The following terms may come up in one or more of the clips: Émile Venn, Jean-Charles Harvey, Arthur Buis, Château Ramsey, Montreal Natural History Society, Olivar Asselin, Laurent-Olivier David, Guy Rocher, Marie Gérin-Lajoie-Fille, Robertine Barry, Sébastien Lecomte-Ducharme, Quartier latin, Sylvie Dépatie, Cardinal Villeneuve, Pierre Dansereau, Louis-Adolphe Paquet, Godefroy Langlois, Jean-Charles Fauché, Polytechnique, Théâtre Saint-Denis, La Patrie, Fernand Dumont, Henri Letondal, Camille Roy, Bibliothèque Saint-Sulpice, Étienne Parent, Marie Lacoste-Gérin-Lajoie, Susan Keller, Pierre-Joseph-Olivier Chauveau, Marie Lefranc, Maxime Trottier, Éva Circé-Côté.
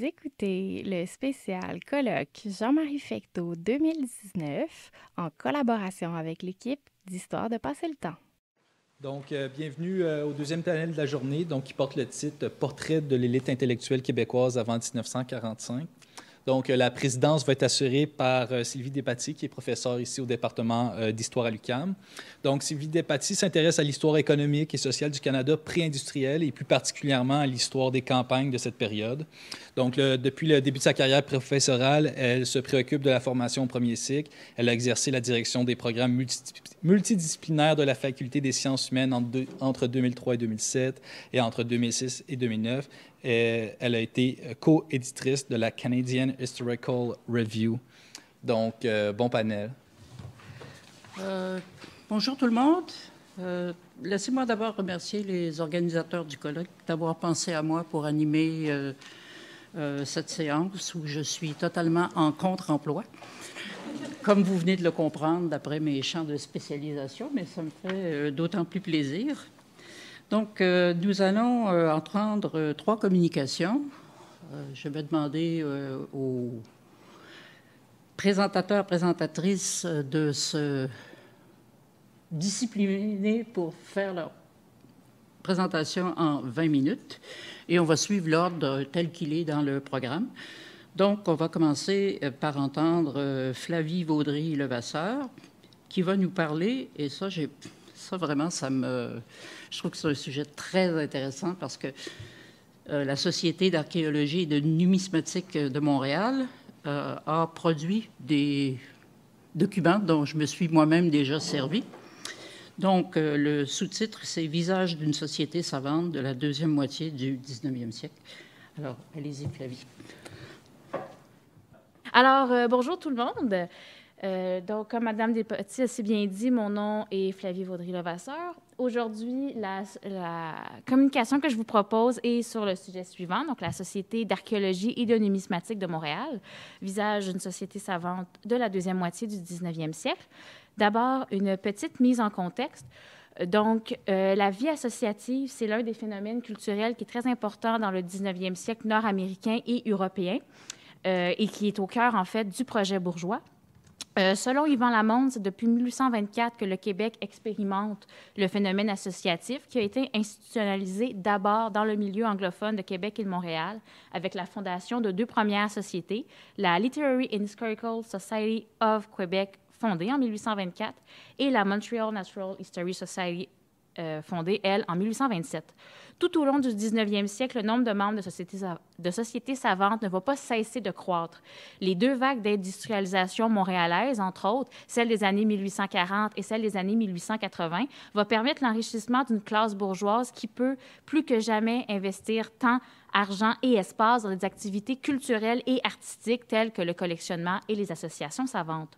Vous écoutez le spécial colloque Jean-Marie Fecteau 2019 en collaboration avec l'équipe d'Histoire de Passer le temps. Donc, bienvenue au deuxième panel de la journée, donc, qui porte le titre « Portrait de l'élite intellectuelle québécoise avant 1945 ». Donc, la présidence va être assurée par Sylvie Dépatie, qui est professeure ici au département d'histoire à l'UQAM. Donc, Sylvie Dépatie s'intéresse à l'histoire économique et sociale du Canada pré-industriel et plus particulièrement à l'histoire des campagnes de cette période. Donc, depuis le début de sa carrière professorale, elle se préoccupe de la formation au premier cycle. Elle a exercé la direction des programmes multidisciplinaires de la Faculté des sciences humaines entre 2003 et 2007 et entre 2006 et 2009. Et elle a été co-éditrice de la Canadian Historical Review. Donc, bon panel. Bonjour tout le monde. Laissez-moi d'abord remercier les organisateurs du colloque d'avoir pensé à moi pour animer cette séance où je suis totalement en contre-emploi, comme vous venez de le comprendre d'après mes champs de spécialisation, mais ça me fait d'autant plus plaisir. Donc, nous allons entendre trois communications. Je vais demander aux présentateurs, présentatrices de se discipliner pour faire leur présentation en 20 minutes. Et on va suivre l'ordre tel qu'il est dans le programme. Donc, on va commencer par entendre Flavie Vaudry-Levasseur, qui va nous parler, et ça, je trouve que c'est un sujet très intéressant parce que la Société d'archéologie et de numismatique de Montréal a produit des documents dont je me suis moi-même déjà servi. Donc, le sous-titre, c'est « Visage d'une société savante de la deuxième moitié du 19e siècle ». Alors, allez-y, Flavie. Alors, bonjour tout le monde. Donc, comme Madame Despatie a si bien dit, mon nom est Flavie Vaudry-Levasseur. Aujourd'hui, la communication que je vous propose est sur le sujet suivant, donc la Société d'archéologie et de numismatique de Montréal, visage d'une société savante de la deuxième moitié du 19e siècle. D'abord, une petite mise en contexte. Donc, la vie associative, c'est l'un des phénomènes culturels qui est très important dans le 19e siècle nord-américain et européen et qui est au cœur, en fait, du projet bourgeois. Selon Yvan Lamonde, c'est depuis 1824 que le Québec expérimente le phénomène associatif qui a été institutionnalisé d'abord dans le milieu anglophone de Québec et de Montréal avec la fondation de deux premières sociétés, la Literary and Historical Society of Quebec, fondée en 1824, et la Montreal Natural History Society, fondée, elle, en 1827. Tout au long du 19e siècle, le nombre de membres de sociétés savantes ne va pas cesser de croître. Les deux vagues d'industrialisation montréalaise, entre autres, celle des années 1840 et celle des années 1880, va permettre l'enrichissement d'une classe bourgeoise qui peut plus que jamais investir temps, argent et espace dans des activités culturelles et artistiques telles que le collectionnement et les associations savantes.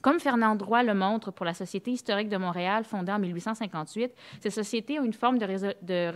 Comme Fernand Roy le montre pour la Société historique de Montréal, fondée en 1858, ces sociétés ont une forme de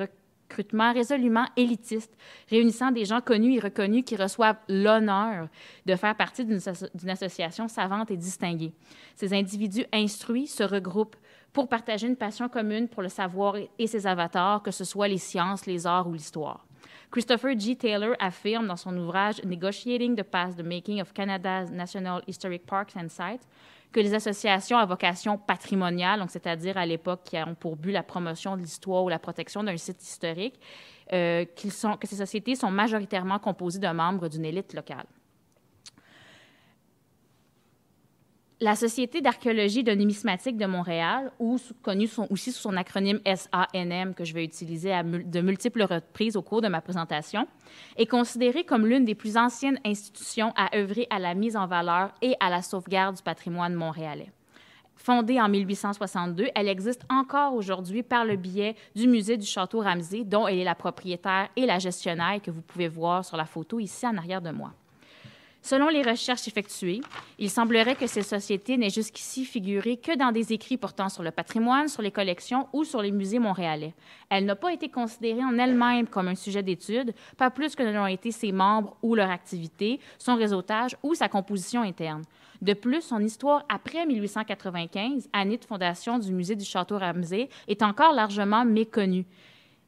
recrutement résolument élitiste, réunissant des gens connus et reconnus qui reçoivent l'honneur de faire partie d'une association savante et distinguée. Ces individus instruits se regroupent pour partager une passion commune pour le savoir et ses avatars, que ce soit les sciences, les arts ou l'histoire. Christopher G. Taylor affirme dans son ouvrage « Negotiating the Past, the Making of Canada's National Historic Parks and Sites » que les associations à vocation patrimoniale, donc c'est-à-dire à l'époque qui ont pour but la promotion de l'histoire ou la protection d'un site historique, que ces sociétés sont majoritairement composées de membres d'une élite locale. La Société d'archéologie et de numismatique de Montréal, ou connue aussi sous son acronyme SANM, que je vais utiliser de multiples reprises au cours de ma présentation, est considérée comme l'une des plus anciennes institutions à œuvrer à la mise en valeur et à la sauvegarde du patrimoine montréalais. Fondée en 1862, elle existe encore aujourd'hui par le biais du musée du Château Ramsey, dont elle est la propriétaire et la gestionnaire, que vous pouvez voir sur la photo ici en arrière de moi. Selon les recherches effectuées, il semblerait que ces sociétés n'aient jusqu'ici figuré que dans des écrits portant sur le patrimoine, sur les collections ou sur les musées montréalais. Elle n'a pas été considérée en elle-même comme un sujet d'étude, pas plus que ne l'ont été ses membres ou leur activité, son réseautage ou sa composition interne. De plus, son histoire après 1895, année de fondation du musée du Château Ramsey, est encore largement méconnue.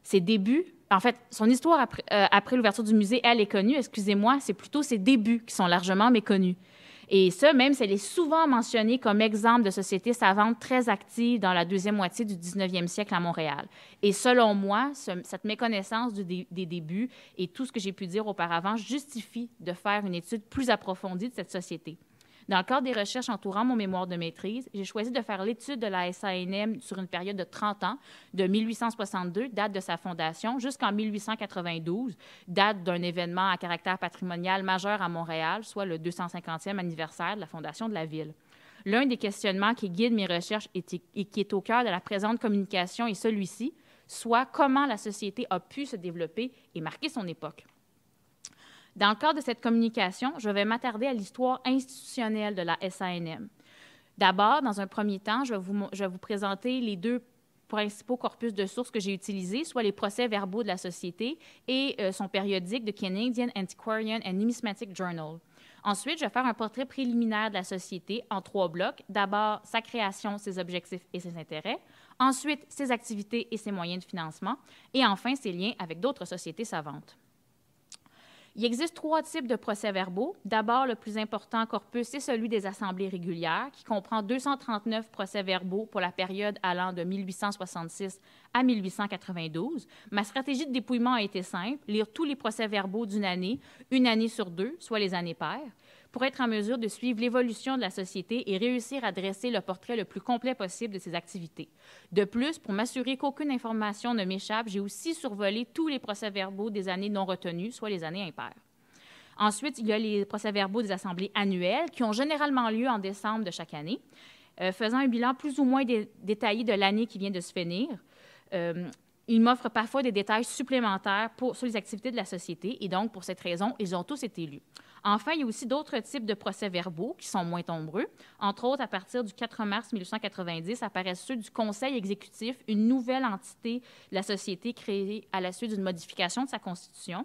Ses débuts En fait, son histoire après l'ouverture du musée, elle est connue, excusez-moi, c'est plutôt ses débuts qui sont largement méconnus. Et ça, même si elle est souvent mentionnée comme exemple de société savante très active dans la deuxième moitié du 19e siècle à Montréal. Et selon moi, cette méconnaissance des débuts et tout ce que j'ai pu dire auparavant justifie de faire une étude plus approfondie de cette société. Dans le cadre des recherches entourant mon mémoire de maîtrise, j'ai choisi de faire l'étude de la SANM sur une période de 30 ans, de 1862, date de sa fondation, jusqu'en 1892, date d'un événement à caractère patrimonial majeur à Montréal, soit le 250e anniversaire de la fondation de la ville. L'un des questionnements qui guide mes recherches et qui est au cœur de la présente communication est celui-ci, soit comment la société a pu se développer et marquer son époque. Dans le cadre de cette communication, je vais m'attarder à l'histoire institutionnelle de la SANM. D'abord, dans un premier temps, je vais vous présenter les deux principaux corpus de sources que j'ai utilisés, soit les procès-verbaux de la société et son périodique de Canadian Antiquarian and Numismatic Journal. Ensuite, je vais faire un portrait préliminaire de la société en trois blocs. D'abord, sa création, ses objectifs et ses intérêts. Ensuite, ses activités et ses moyens de financement. Et enfin, ses liens avec d'autres sociétés savantes. Il existe trois types de procès-verbaux. D'abord, le plus important corpus, c'est celui des assemblées régulières, qui comprend 239 procès-verbaux pour la période allant de 1866 à 1892. Ma stratégie de dépouillement a été simple, lire tous les procès-verbaux d'une année, sur deux, soit les années paires, pour être en mesure de suivre l'évolution de la société et réussir à dresser le portrait le plus complet possible de ses activités. De plus, pour m'assurer qu'aucune information ne m'échappe, j'ai aussi survolé tous les procès-verbaux des années non retenues, soit les années impaires. Ensuite, il y a les procès-verbaux des assemblées annuelles qui ont généralement lieu en décembre de chaque année, faisant un bilan plus ou moins détaillé de l'année qui vient de se finir. Ils m'offrent parfois des détails supplémentaires sur les activités de la société et donc, pour cette raison, ils ont tous été lus. Enfin, il y a aussi d'autres types de procès-verbaux qui sont moins nombreux. Entre autres, à partir du 4 mars 1890, apparaissent ceux du Conseil exécutif, une nouvelle entité de la société créée à la suite d'une modification de sa constitution.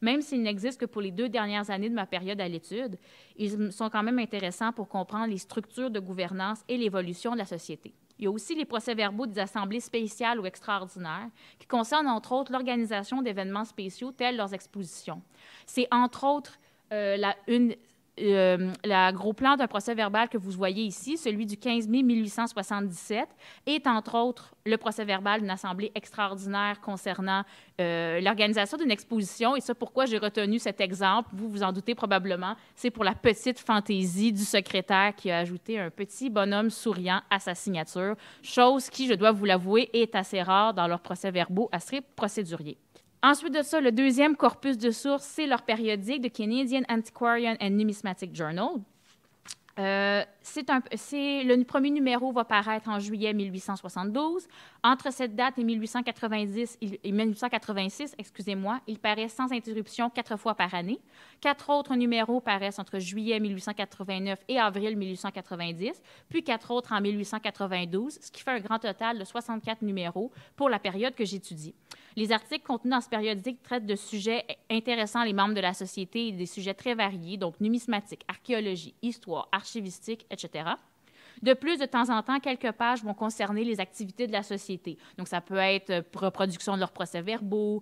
Même s'ils n'existent que pour les deux dernières années de ma période à l'étude, ils sont quand même intéressants pour comprendre les structures de gouvernance et l'évolution de la société. Il y a aussi les procès-verbaux des assemblées spéciales ou extraordinaires qui concernent, entre autres, l'organisation d'événements spéciaux tels leurs expositions. C'est, entre autres, la gros plan d'un procès-verbal que vous voyez ici, celui du 15 mai 1877, est, entre autres, le procès-verbal d'une assemblée extraordinaire concernant l'organisation d'une exposition. Et ça, pourquoi j'ai retenu cet exemple, vous vous en doutez probablement, c'est pour la petite fantaisie du secrétaire qui a ajouté un petit bonhomme souriant à sa signature, chose qui, je dois vous l'avouer, est assez rare dans leurs procès-verbaux assez procéduriers. Ensuite de ça, le deuxième corpus de sources, c'est leur périodique de Canadian Antiquarian and Numismatic Journal. Le premier numéro va paraître en juillet 1872. Entre cette date et 1886, excusez-moi, il paraît sans interruption 4 fois par année. 4 autres numéros paraissent entre juillet 1889 et avril 1890, puis 4 autres en 1892, ce qui fait un grand total de 64 numéros pour la période que j'étudie. Les articles contenus dans ce périodique traitent de sujets intéressants les membres de la société et des sujets très variés, donc numismatique, archéologie, histoire, archivistique, etc. De plus, de temps en temps, quelques pages vont concerner les activités de la société. Donc, ça peut être reproduction de leurs procès-verbaux,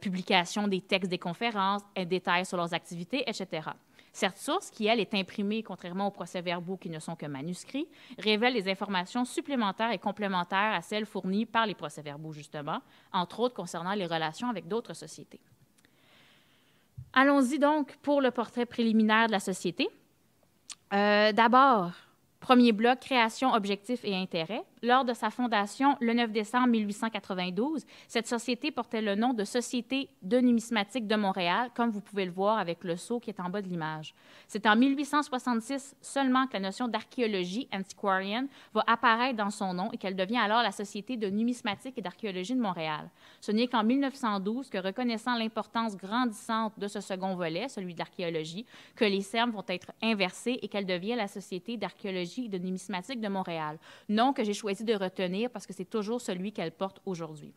publication des textes des conférences, détails sur leurs activités, etc. Cette source, qui, elle, est imprimée, contrairement aux procès-verbaux qui ne sont que manuscrits, révèle des informations supplémentaires et complémentaires à celles fournies par les procès-verbaux, justement, entre autres concernant les relations avec d'autres sociétés. Allons-y donc pour le portrait préliminaire de la société. D'abord, premier bloc, création, objectifs et intérêts. Lors de sa fondation, le 9 décembre 1892, cette société portait le nom de Société de numismatique de Montréal, comme vous pouvez le voir avec le sceau qui est en bas de l'image. C'est en 1866 seulement que la notion d'archéologie, antiquarian, va apparaître dans son nom et qu'elle devient alors la Société de numismatique et d'archéologie de Montréal. Ce n'est qu'en 1912 que, reconnaissant l'importance grandissante de ce second volet, celui de l'archéologie, que les termes vont être inversés et qu'elle devient la Société d'archéologie et de numismatique de Montréal. Nom que j'ai choisi de retenir parce que c'est toujours celui qu'elle porte aujourd'hui.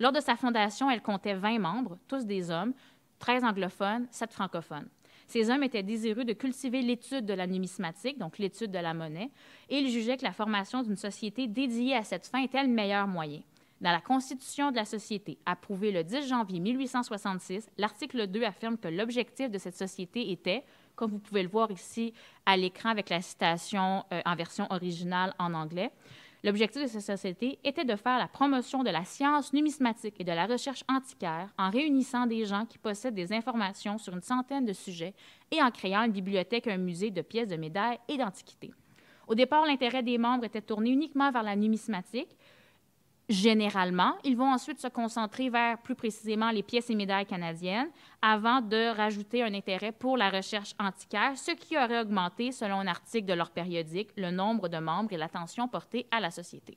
Lors de sa fondation, elle comptait 20 membres, tous des hommes, 13 anglophones, 7 francophones. Ces hommes étaient désireux de cultiver l'étude de la numismatique, donc l'étude de la monnaie, et ils jugeaient que la formation d'une société dédiée à cette fin était le meilleur moyen. Dans la Constitution de la Société, approuvée le 10 janvier 1866, l'article 2 affirme que l'objectif de cette société était, comme vous pouvez le voir ici à l'écran avec la citation en version originale en anglais, l'objectif de cette société était de faire la promotion de la science numismatique et de la recherche antiquaire en réunissant des gens qui possèdent des informations sur une centaine de sujets et en créant une bibliothèque et un musée de pièces de médailles et d'antiquités. Au départ, l'intérêt des membres était tourné uniquement vers la numismatique. Généralement, ils vont ensuite se concentrer vers plus précisément les pièces et médailles canadiennes avant de rajouter un intérêt pour la recherche antiquaire, ce qui aurait augmenté, selon un article de leur périodique, le nombre de membres et l'attention portée à la société.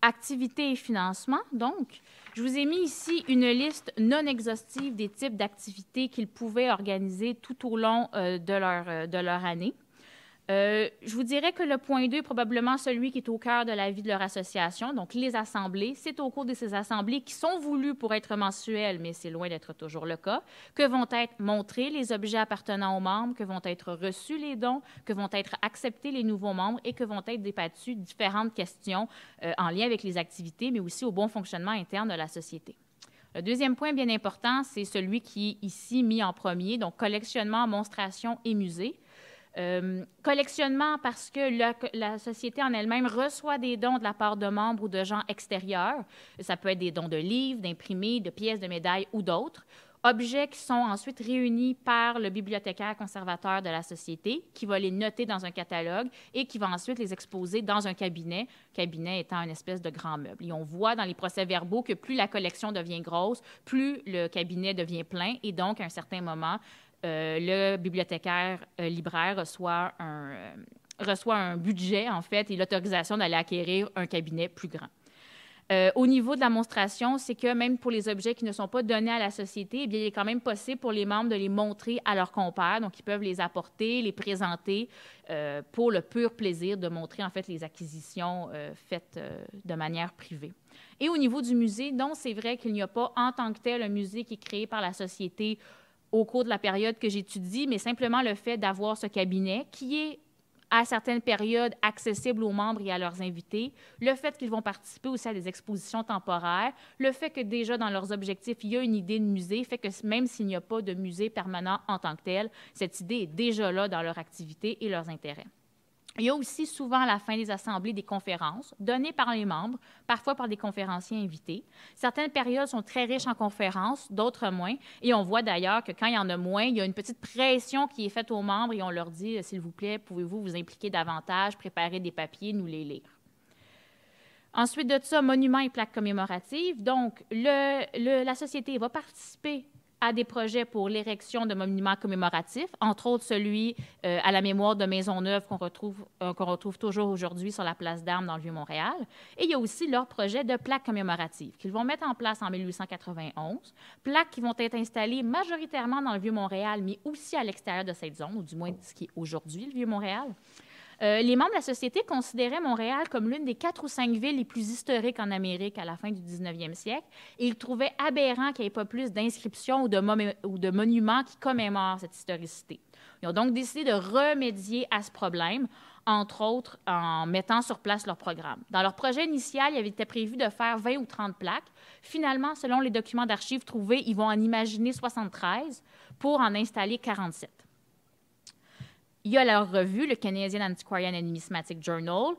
Activités et financement, donc. Je vous ai mis ici une liste non exhaustive des types d'activités qu'ils pouvaient organiser tout au long de leur année. Je vous dirais que le point 2 est probablement celui qui est au cœur de la vie de leur association, donc les assemblées. C'est au cours de ces assemblées qui sont voulues pour être mensuelles, mais c'est loin d'être toujours le cas, que vont être montrés les objets appartenant aux membres, que vont être reçus les dons, que vont être acceptés les nouveaux membres et que vont être débattues différentes questions en lien avec les activités, mais aussi au bon fonctionnement interne de la société. Le deuxième point bien important, c'est celui qui est ici mis en premier, donc collectionnement, monstration et musée. Collectionnement parce que la société en elle-même reçoit des dons de la part de membres ou de gens extérieurs. Ça peut être des dons de livres, d'imprimés, de pièces, de médailles ou d'autres. Objets qui sont ensuite réunis par le bibliothécaire conservateur de la société qui va les noter dans un catalogue et qui va ensuite les exposer dans un cabinet, cabinet étant une espèce de grand meuble. Et on voit dans les procès-verbaux que plus la collection devient grosse, plus le cabinet devient plein et donc à un certain moment, le bibliothécaire libraire reçoit un budget, en fait, et l'autorisation d'aller acquérir un cabinet plus grand. Au niveau de la monstration, c'est que même pour les objets qui ne sont pas donnés à la société, eh bien, il est quand même possible pour les membres de les montrer à leurs compères. Donc, ils peuvent les apporter, les présenter pour le pur plaisir de montrer, en fait, les acquisitions faites de manière privée. Et au niveau du musée, non, c'est vrai qu'il n'y a pas en tant que tel un musée qui est créé par la société au cours de la période que j'étudie, mais simplement le fait d'avoir ce cabinet qui est, à certaines périodes, accessible aux membres et à leurs invités, le fait qu'ils vont participer aussi à des expositions temporaires, le fait que déjà dans leurs objectifs, il y a une idée de musée, fait que même s'il n'y a pas de musée permanent en tant que tel, cette idée est déjà là dans leur activité et leurs intérêts. Il y a aussi souvent à la fin des assemblées des conférences données par les membres, parfois par des conférenciers invités. Certaines périodes sont très riches en conférences, d'autres moins. Et on voit d'ailleurs que quand il y en a moins, il y a une petite pression qui est faite aux membres et on leur dit « S'il vous plaît, pouvez-vous vous impliquer davantage, préparer des papiers, nous les lire. » Ensuite de ça, monuments et plaques commémoratives. Donc, la société va participer à des projets pour l'érection de monuments commémoratifs, entre autres celui à la mémoire de Maisonneuve qu'on retrouve toujours aujourd'hui sur la place d'Armes dans le Vieux-Montréal. Et il y a aussi leur projet de plaques commémoratives qu'ils vont mettre en place en 1891, plaques qui vont être installées majoritairement dans le Vieux-Montréal, mais aussi à l'extérieur de cette zone, ou du moins ce qui est aujourd'hui le Vieux-Montréal. Les membres de la société considéraient Montréal comme l'une des 4 ou 5 villes les plus historiques en Amérique à la fin du 19e siècle et ils trouvaient aberrant qu'il n'y ait pas plus d'inscriptions ou de monuments qui commémorent cette historicité. Ils ont donc décidé de remédier à ce problème, entre autres en mettant sur place leur programme. Dans leur projet initial, il avait été prévu de faire 20 ou 30 plaques. Finalement, selon les documents d'archives trouvés, ils vont en imaginer 73 pour en installer 47. Il y a leur revue, le Canadian Antiquarian and Numismatic Journal,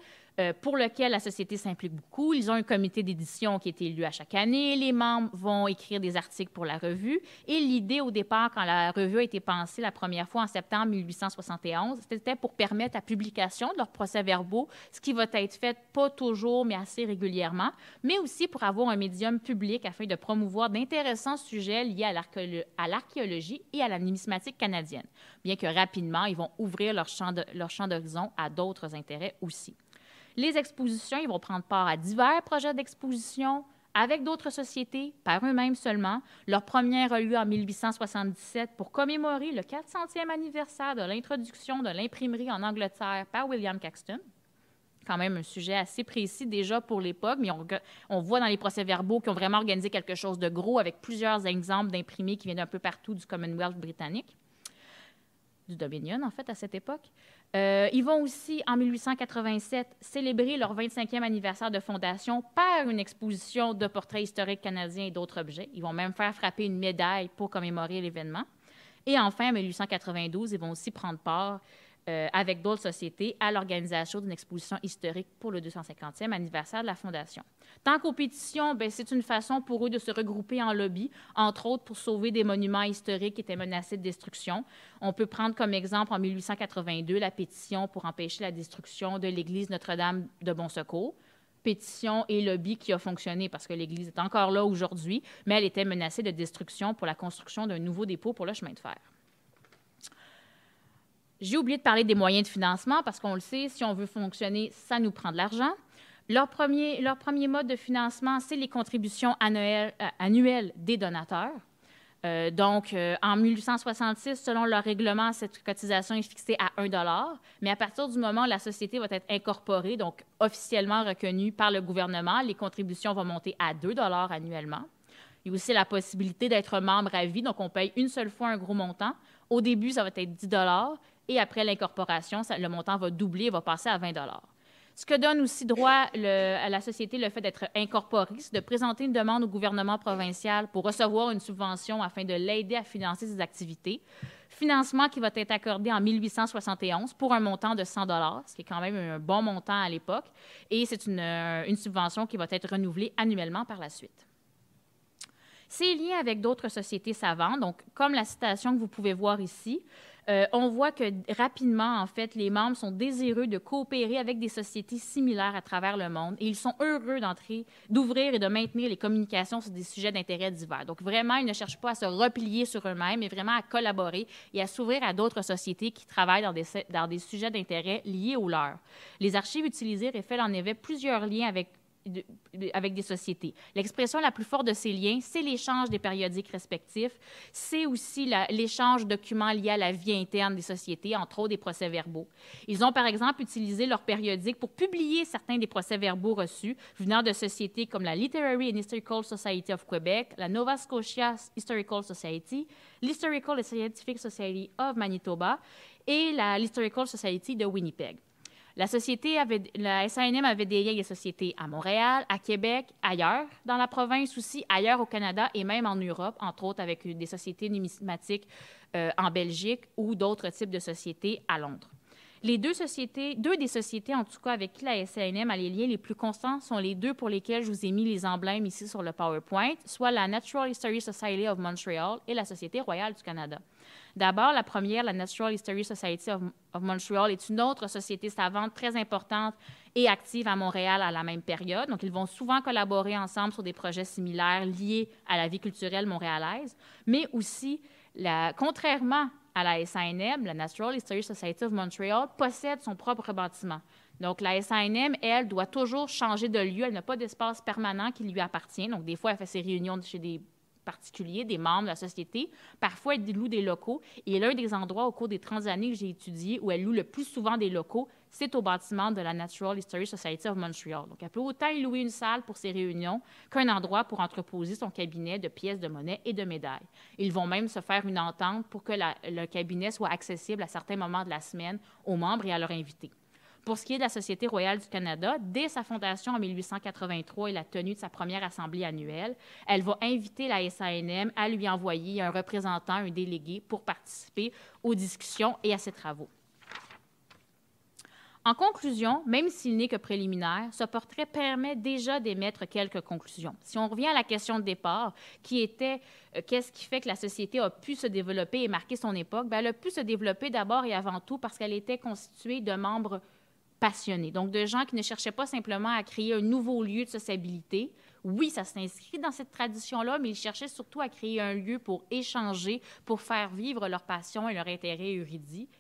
pour lequel la société s'implique beaucoup. Ils ont un comité d'édition qui est élu à chaque année. Les membres vont écrire des articles pour la revue. Et l'idée, au départ, quand la revue a été pensée la première fois en septembre 1871, c'était pour permettre la publication de leurs procès-verbaux, ce qui va être fait pas toujours, mais assez régulièrement, mais aussi pour avoir un médium public afin de promouvoir d'intéressants sujets liés à l'archéologie et à la numismatique canadienne, bien que rapidement, ils vont ouvrir leur champ d'horizon à d'autres intérêts aussi. Les expositions, ils vont prendre part à divers projets d'exposition avec d'autres sociétés, par eux-mêmes seulement. Leur première a lieu en 1877 pour commémorer le 400e anniversaire de l'introduction de l'imprimerie en Angleterre par William Caxton. Quand même un sujet assez précis déjà pour l'époque, mais on voit dans les procès-verbaux qu'ils ont vraiment organisé quelque chose de gros avec plusieurs exemples d'imprimés qui viennent un peu partout du Commonwealth britannique, du Dominion en fait à cette époque. Ils vont aussi, en 1887, célébrer leur 25e anniversaire de fondation par une exposition de portraits historiques canadiens et d'autres objets. Ils vont même faire frapper une médaille pour commémorer l'événement. Et enfin, en 1892, ils vont aussi prendre part, avec d'autres sociétés, à l'organisation d'une exposition historique pour le 250e anniversaire de la fondation. Tant qu'aux pétitions, c'est une façon pour eux de se regrouper en lobby, entre autres pour sauver des monuments historiques qui étaient menacés de destruction. On peut prendre comme exemple en 1882 la pétition pour empêcher la destruction de l'église Notre-Dame de Bon-Secours. Pétition et lobby qui a fonctionné parce que l'église est encore là aujourd'hui, mais elle était menacée de destruction pour la construction d'un nouveau dépôt pour le chemin de fer. J'ai oublié de parler des moyens de financement parce qu'on le sait, si on veut fonctionner, ça nous prend de l'argent. Leur premier mode de financement, c'est les contributions annuelles des donateurs. En 1866, selon leur règlement, cette cotisation est fixée à 1 $, mais à partir du moment où la société va être incorporée, donc officiellement reconnue par le gouvernement, les contributions vont monter à 2 $ annuellement. Il y a aussi la possibilité d'être membre à vie, donc on paye une seule fois un gros montant. Au début, ça va être 10 $, et après l'incorporation, le montant va doubler et va passer à 20 $. Ce que donne aussi droit à la société le fait d'être incorporée, c'est de présenter une demande au gouvernement provincial pour recevoir une subvention afin de l'aider à financer ses activités. Financement qui va être accordé en 1871 pour un montant de 100 $, ce qui est quand même un bon montant à l'époque, et c'est une subvention qui va être renouvelée annuellement par la suite. C'est lié avec d'autres sociétés savantes, donc comme la citation que vous pouvez voir ici. On voit que rapidement, en fait, les membres sont désireux de coopérer avec des sociétés similaires à travers le monde et ils sont heureux d'ouvrir et de maintenir les communications sur des sujets d'intérêt divers. Donc, vraiment, ils ne cherchent pas à se replier sur eux-mêmes, mais vraiment à collaborer et à s'ouvrir à d'autres sociétés qui travaillent dans des sujets d'intérêt liés aux leurs. Les archives utilisées révèlent en effet plusieurs liens avec des sociétés. L'expression la plus forte de ces liens, c'est l'échange des périodiques respectifs, c'est aussi l'échange de documents liés à la vie interne des sociétés, entre autres des procès-verbaux. Ils ont, par exemple, utilisé leurs périodiques pour publier certains des procès-verbaux reçus venant de sociétés comme la Literary and Historical Society of Quebec, la Nova Scotia Historical Society, l'Historical and Scientific Society of Manitoba et la Historical Society de Winnipeg. La SANM avait des liens avec des sociétés à Montréal, à Québec, ailleurs dans la province aussi, ailleurs au Canada et même en Europe, entre autres avec des sociétés numismatiques en Belgique ou d'autres types de sociétés à Londres. Les deux des sociétés, en tout cas, avec qui la SANM a les liens les plus constants sont les deux pour lesquelles je vous ai mis les emblèmes ici sur le PowerPoint, soit la Natural History Society of Montreal et la Société royale du Canada. D'abord, la première, la Natural History Society of Montreal, est une autre société savante très importante et active à Montréal à la même période. Donc, ils vont souvent collaborer ensemble sur des projets similaires liés à la vie culturelle montréalaise, mais aussi, contrairement à la SANM, la Natural History Society of Montreal possède son propre bâtiment. Donc, la SANM, elle, doit toujours changer de lieu. Elle n'a pas d'espace permanent qui lui appartient. Donc, des fois, elle fait ses réunions chez des particuliers, des membres de la société. Parfois, elle loue des locaux. Et l'un des endroits au cours des 30 années que j'ai étudié où elle loue le plus souvent des locaux, c'est au bâtiment de la Natural History Society of Montreal. Donc, elle peut autant y louer une salle pour ses réunions qu'un endroit pour entreposer son cabinet de pièces de monnaie et de médailles. Ils vont même se faire une entente pour que le cabinet soit accessible à certains moments de la semaine aux membres et à leurs invités. Pour ce qui est de la Société royale du Canada, dès sa fondation en 1883 et la tenue de sa première assemblée annuelle, elle va inviter la SANM à lui envoyer un représentant, un délégué, pour participer aux discussions et à ses travaux. En conclusion, même s'il n'est que préliminaire, ce portrait permet déjà d'émettre quelques conclusions. Si on revient à la question de départ, qui était qu'est-ce qui fait que la société a pu se développer et marquer son époque, elle a pu se développer d'abord et avant tout parce qu'elle était constituée de membres passionnés, donc de gens qui ne cherchaient pas simplement à créer un nouveau lieu de sociabilité. Oui, ça s'inscrit dans cette tradition-là, mais ils cherchaient surtout à créer un lieu pour échanger, pour faire vivre leur passion et leur intérêt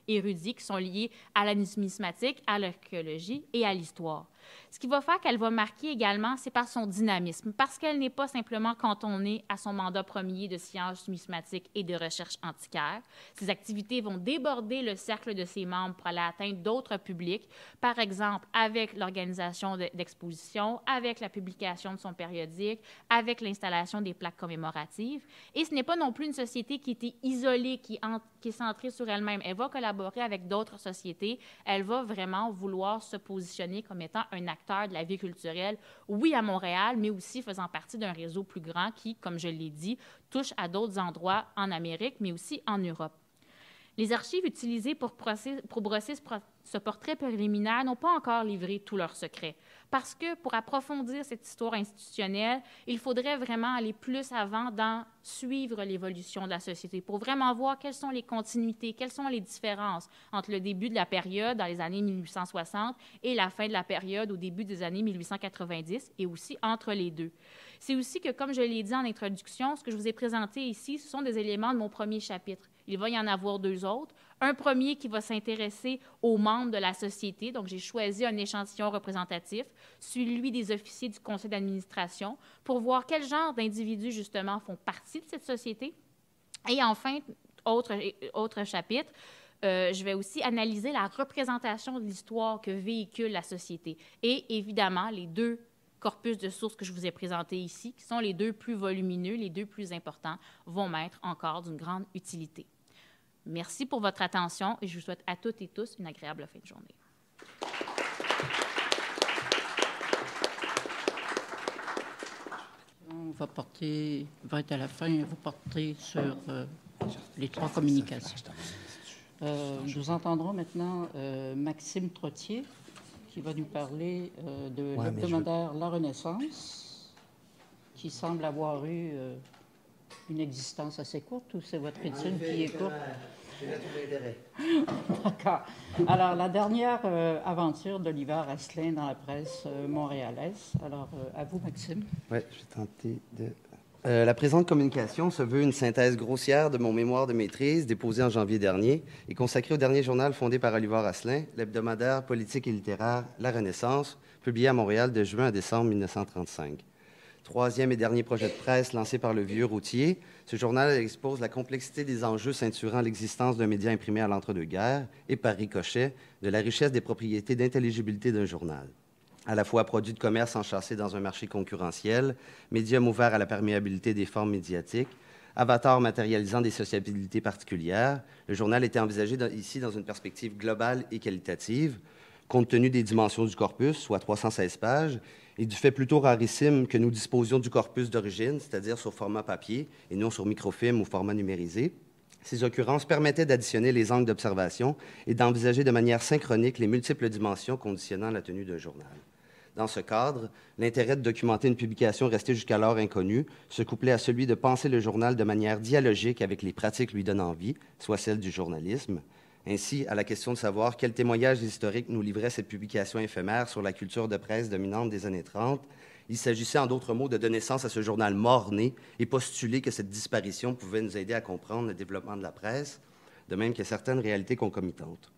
érudit qui sont liés à la numismatique, à l'archéologie et à l'histoire. Ce qui va faire qu'elle va marquer également, c'est par son dynamisme, parce qu'elle n'est pas simplement cantonnée à son mandat premier de sciences numismatiques et de recherche antiquaire. Ses activités vont déborder le cercle de ses membres pour aller atteindre d'autres publics, par exemple avec l'organisation d'expositions, avec la publication de son périodique, avec l'installation des plaques commémoratives. Et ce n'est pas non plus une société qui était isolée, qui est centrée sur elle-même. Elle va collaborer avec d'autres sociétés. Elle va vraiment vouloir se positionner comme étant un acteur de la vie culturelle, oui, à Montréal, mais aussi faisant partie d'un réseau plus grand qui, comme je l'ai dit, touche à d'autres endroits en Amérique, mais aussi en Europe. Les archives utilisées pour brosser ce portrait préliminaire n'ont pas encore livré tous leurs secrets, parce que pour approfondir cette histoire institutionnelle, il faudrait vraiment aller plus avant dans suivre l'évolution de la société, pour vraiment voir quelles sont les continuités, quelles sont les différences entre le début de la période, dans les années 1860, et la fin de la période, au début des années 1890, et aussi entre les deux. C'est aussi que, comme je l'ai dit en introduction, ce que je vous ai présenté ici, ce sont des éléments de mon premier chapitre. Il va y en avoir deux autres. Un premier qui va s'intéresser aux membres de la société. Donc, j'ai choisi un échantillon représentatif, celui des officiers du conseil d'administration, pour voir quel genre d'individus, justement, font partie de cette société. Et enfin, autre chapitre, je vais aussi analyser la représentation de l'histoire que véhicule la société. Et évidemment, les deux corpus de sources que je vous ai présentés ici, qui sont les deux plus volumineux, les deux plus importants, vont m'être encore d'une grande utilité. Merci pour votre attention et je vous souhaite à toutes et tous une agréable fin de journée. On va porter, à la fin, vos portraits sur les trois communications. Nous entendrons maintenant Maxime Trottier, qui va nous parler de l'hebdomadaire La Renaissance, qui semble avoir eu... une existence assez courte, ou c'est votre étude qui est courte? D'accord. Alors, la dernière aventure d'Olivar Asselin dans la presse montréalaise. Alors, à vous, Maxime. Oui, je vais tenter de... la présente communication se veut une synthèse grossière de mon mémoire de maîtrise déposé en janvier dernier et consacré au dernier journal fondé par Olivar Asselin, l'hebdomadaire politique et littéraire La Renaissance, publié à Montréal de juin à décembre 1935. Troisième et dernier projet de presse lancé par le vieux routier, ce journal expose la complexité des enjeux ceinturant l'existence d'un média imprimé à l'entre-deux-guerres et, par ricochet, de la richesse des propriétés d'intelligibilité d'un journal. À la fois produit de commerce enchâssé dans un marché concurrentiel, médium ouvert à la perméabilité des formes médiatiques, avatar matérialisant des sociabilités particulières, le journal était envisagé ici dans une perspective globale et qualitative, compte tenu des dimensions du corpus, soit 316 pages, et du fait plutôt rarissime que nous disposions du corpus d'origine, c'est-à-dire sur format papier et non sur microfilm ou format numérisé, ces occurrences permettaient d'additionner les angles d'observation et d'envisager de manière synchronique les multiples dimensions conditionnant la tenue d'un journal. Dans ce cadre, l'intérêt de documenter une publication restée jusqu'alors inconnue se couplait à celui de penser le journal de manière dialogique avec les pratiques lui donnant vie, soit celles du journalisme. Ainsi, à la question de savoir quel témoignage historique nous livrait cette publication éphémère sur la culture de presse dominante des années 30, il s'agissait en d'autres mots de donner sens à ce journal mort-né et postuler que cette disparition pouvait nous aider à comprendre le développement de la presse, de même que certaines réalités concomitantes.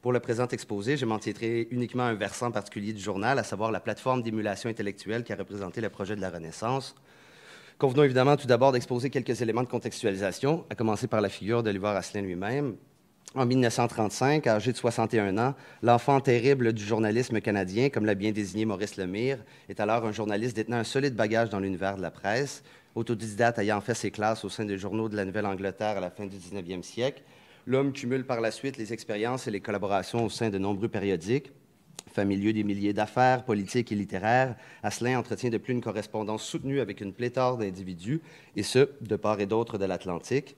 Pour le présent exposé, je m'entietterai uniquement à un versant particulier du journal, à savoir la plateforme d'émulation intellectuelle qui a représenté le projet de la Renaissance. Convenons évidemment tout d'abord d'exposer quelques éléments de contextualisation, à commencer par la figure d'Olivar Asselin lui-même. En 1935, âgé de 61 ans, l'enfant terrible du journalisme canadien, comme l'a bien désigné Maurice Lemire, est alors un journaliste détenant un solide bagage dans l'univers de la presse, autodidacte ayant fait ses classes au sein des journaux de la Nouvelle-Angleterre à la fin du 19e siècle. L'homme cumule par la suite les expériences et les collaborations au sein de nombreux périodiques. Familier des milliers d'affaires, politiques et littéraires, Asselin entretient de plus une correspondance soutenue avec une pléthore d'individus, et ce, de part et d'autre de l'Atlantique.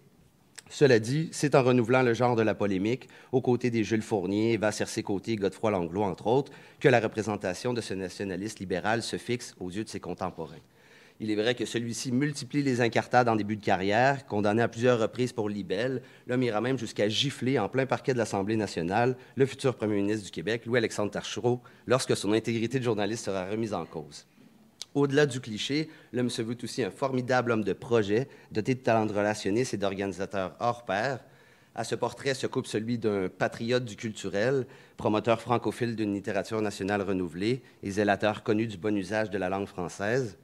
Cela dit, c'est en renouvelant le genre de la polémique, aux côtés des Jules Fournier, Éva Circé-Côté et Godefroy Langlois, entre autres, que la représentation de ce nationaliste libéral se fixe aux yeux de ses contemporains. Il est vrai que celui-ci multiplie les incartades en début de carrière, condamné à plusieurs reprises pour libelle. L'homme ira même jusqu'à gifler en plein parquet de l'Assemblée nationale le futur premier ministre du Québec, Louis-Alexandre Tarchereau, lorsque son intégrité de journaliste sera remise en cause. Au-delà du cliché, l'homme se veut aussi un formidable homme de projet, doté de talents de relationniste et d'organisateur hors pair. À ce portrait se coupe celui d'un patriote du culturel, promoteur francophile d'une littérature nationale renouvelée et zélateur connu du bon usage de la langue française.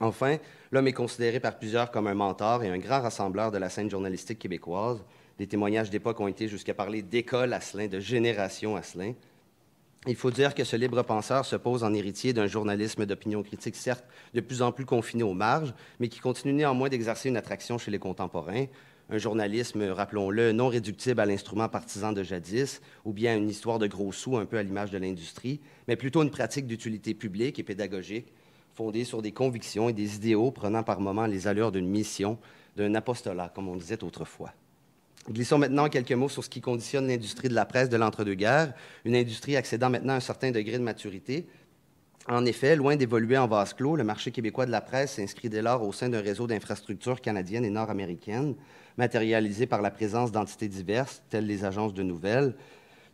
Enfin, l'homme est considéré par plusieurs comme un mentor et un grand rassembleur de la scène journalistique québécoise. Des témoignages d'époque ont été jusqu'à parler d'école Asselin, de génération Asselin. Il faut dire que ce libre penseur se pose en héritier d'un journalisme d'opinion critique, certes de plus en plus confiné aux marges, mais qui continue néanmoins d'exercer une attraction chez les contemporains. Un journalisme, rappelons-le, non réductible à l'instrument partisan de jadis, ou bien à une histoire de gros sous un peu à l'image de l'industrie, mais plutôt une pratique d'utilité publique et pédagogique, fondée sur des convictions et des idéaux prenant par moments les allures d'une mission, d'un apostolat, comme on disait autrefois. Glissons maintenant quelques mots sur ce qui conditionne l'industrie de la presse de l'entre-deux-guerres, une industrie accédant maintenant à un certain degré de maturité. En effet, loin d'évoluer en vase clos, le marché québécois de la presse s'inscrit dès lors au sein d'un réseau d'infrastructures canadiennes et nord-américaines, matérialisé par la présence d'entités diverses, telles les agences de nouvelles.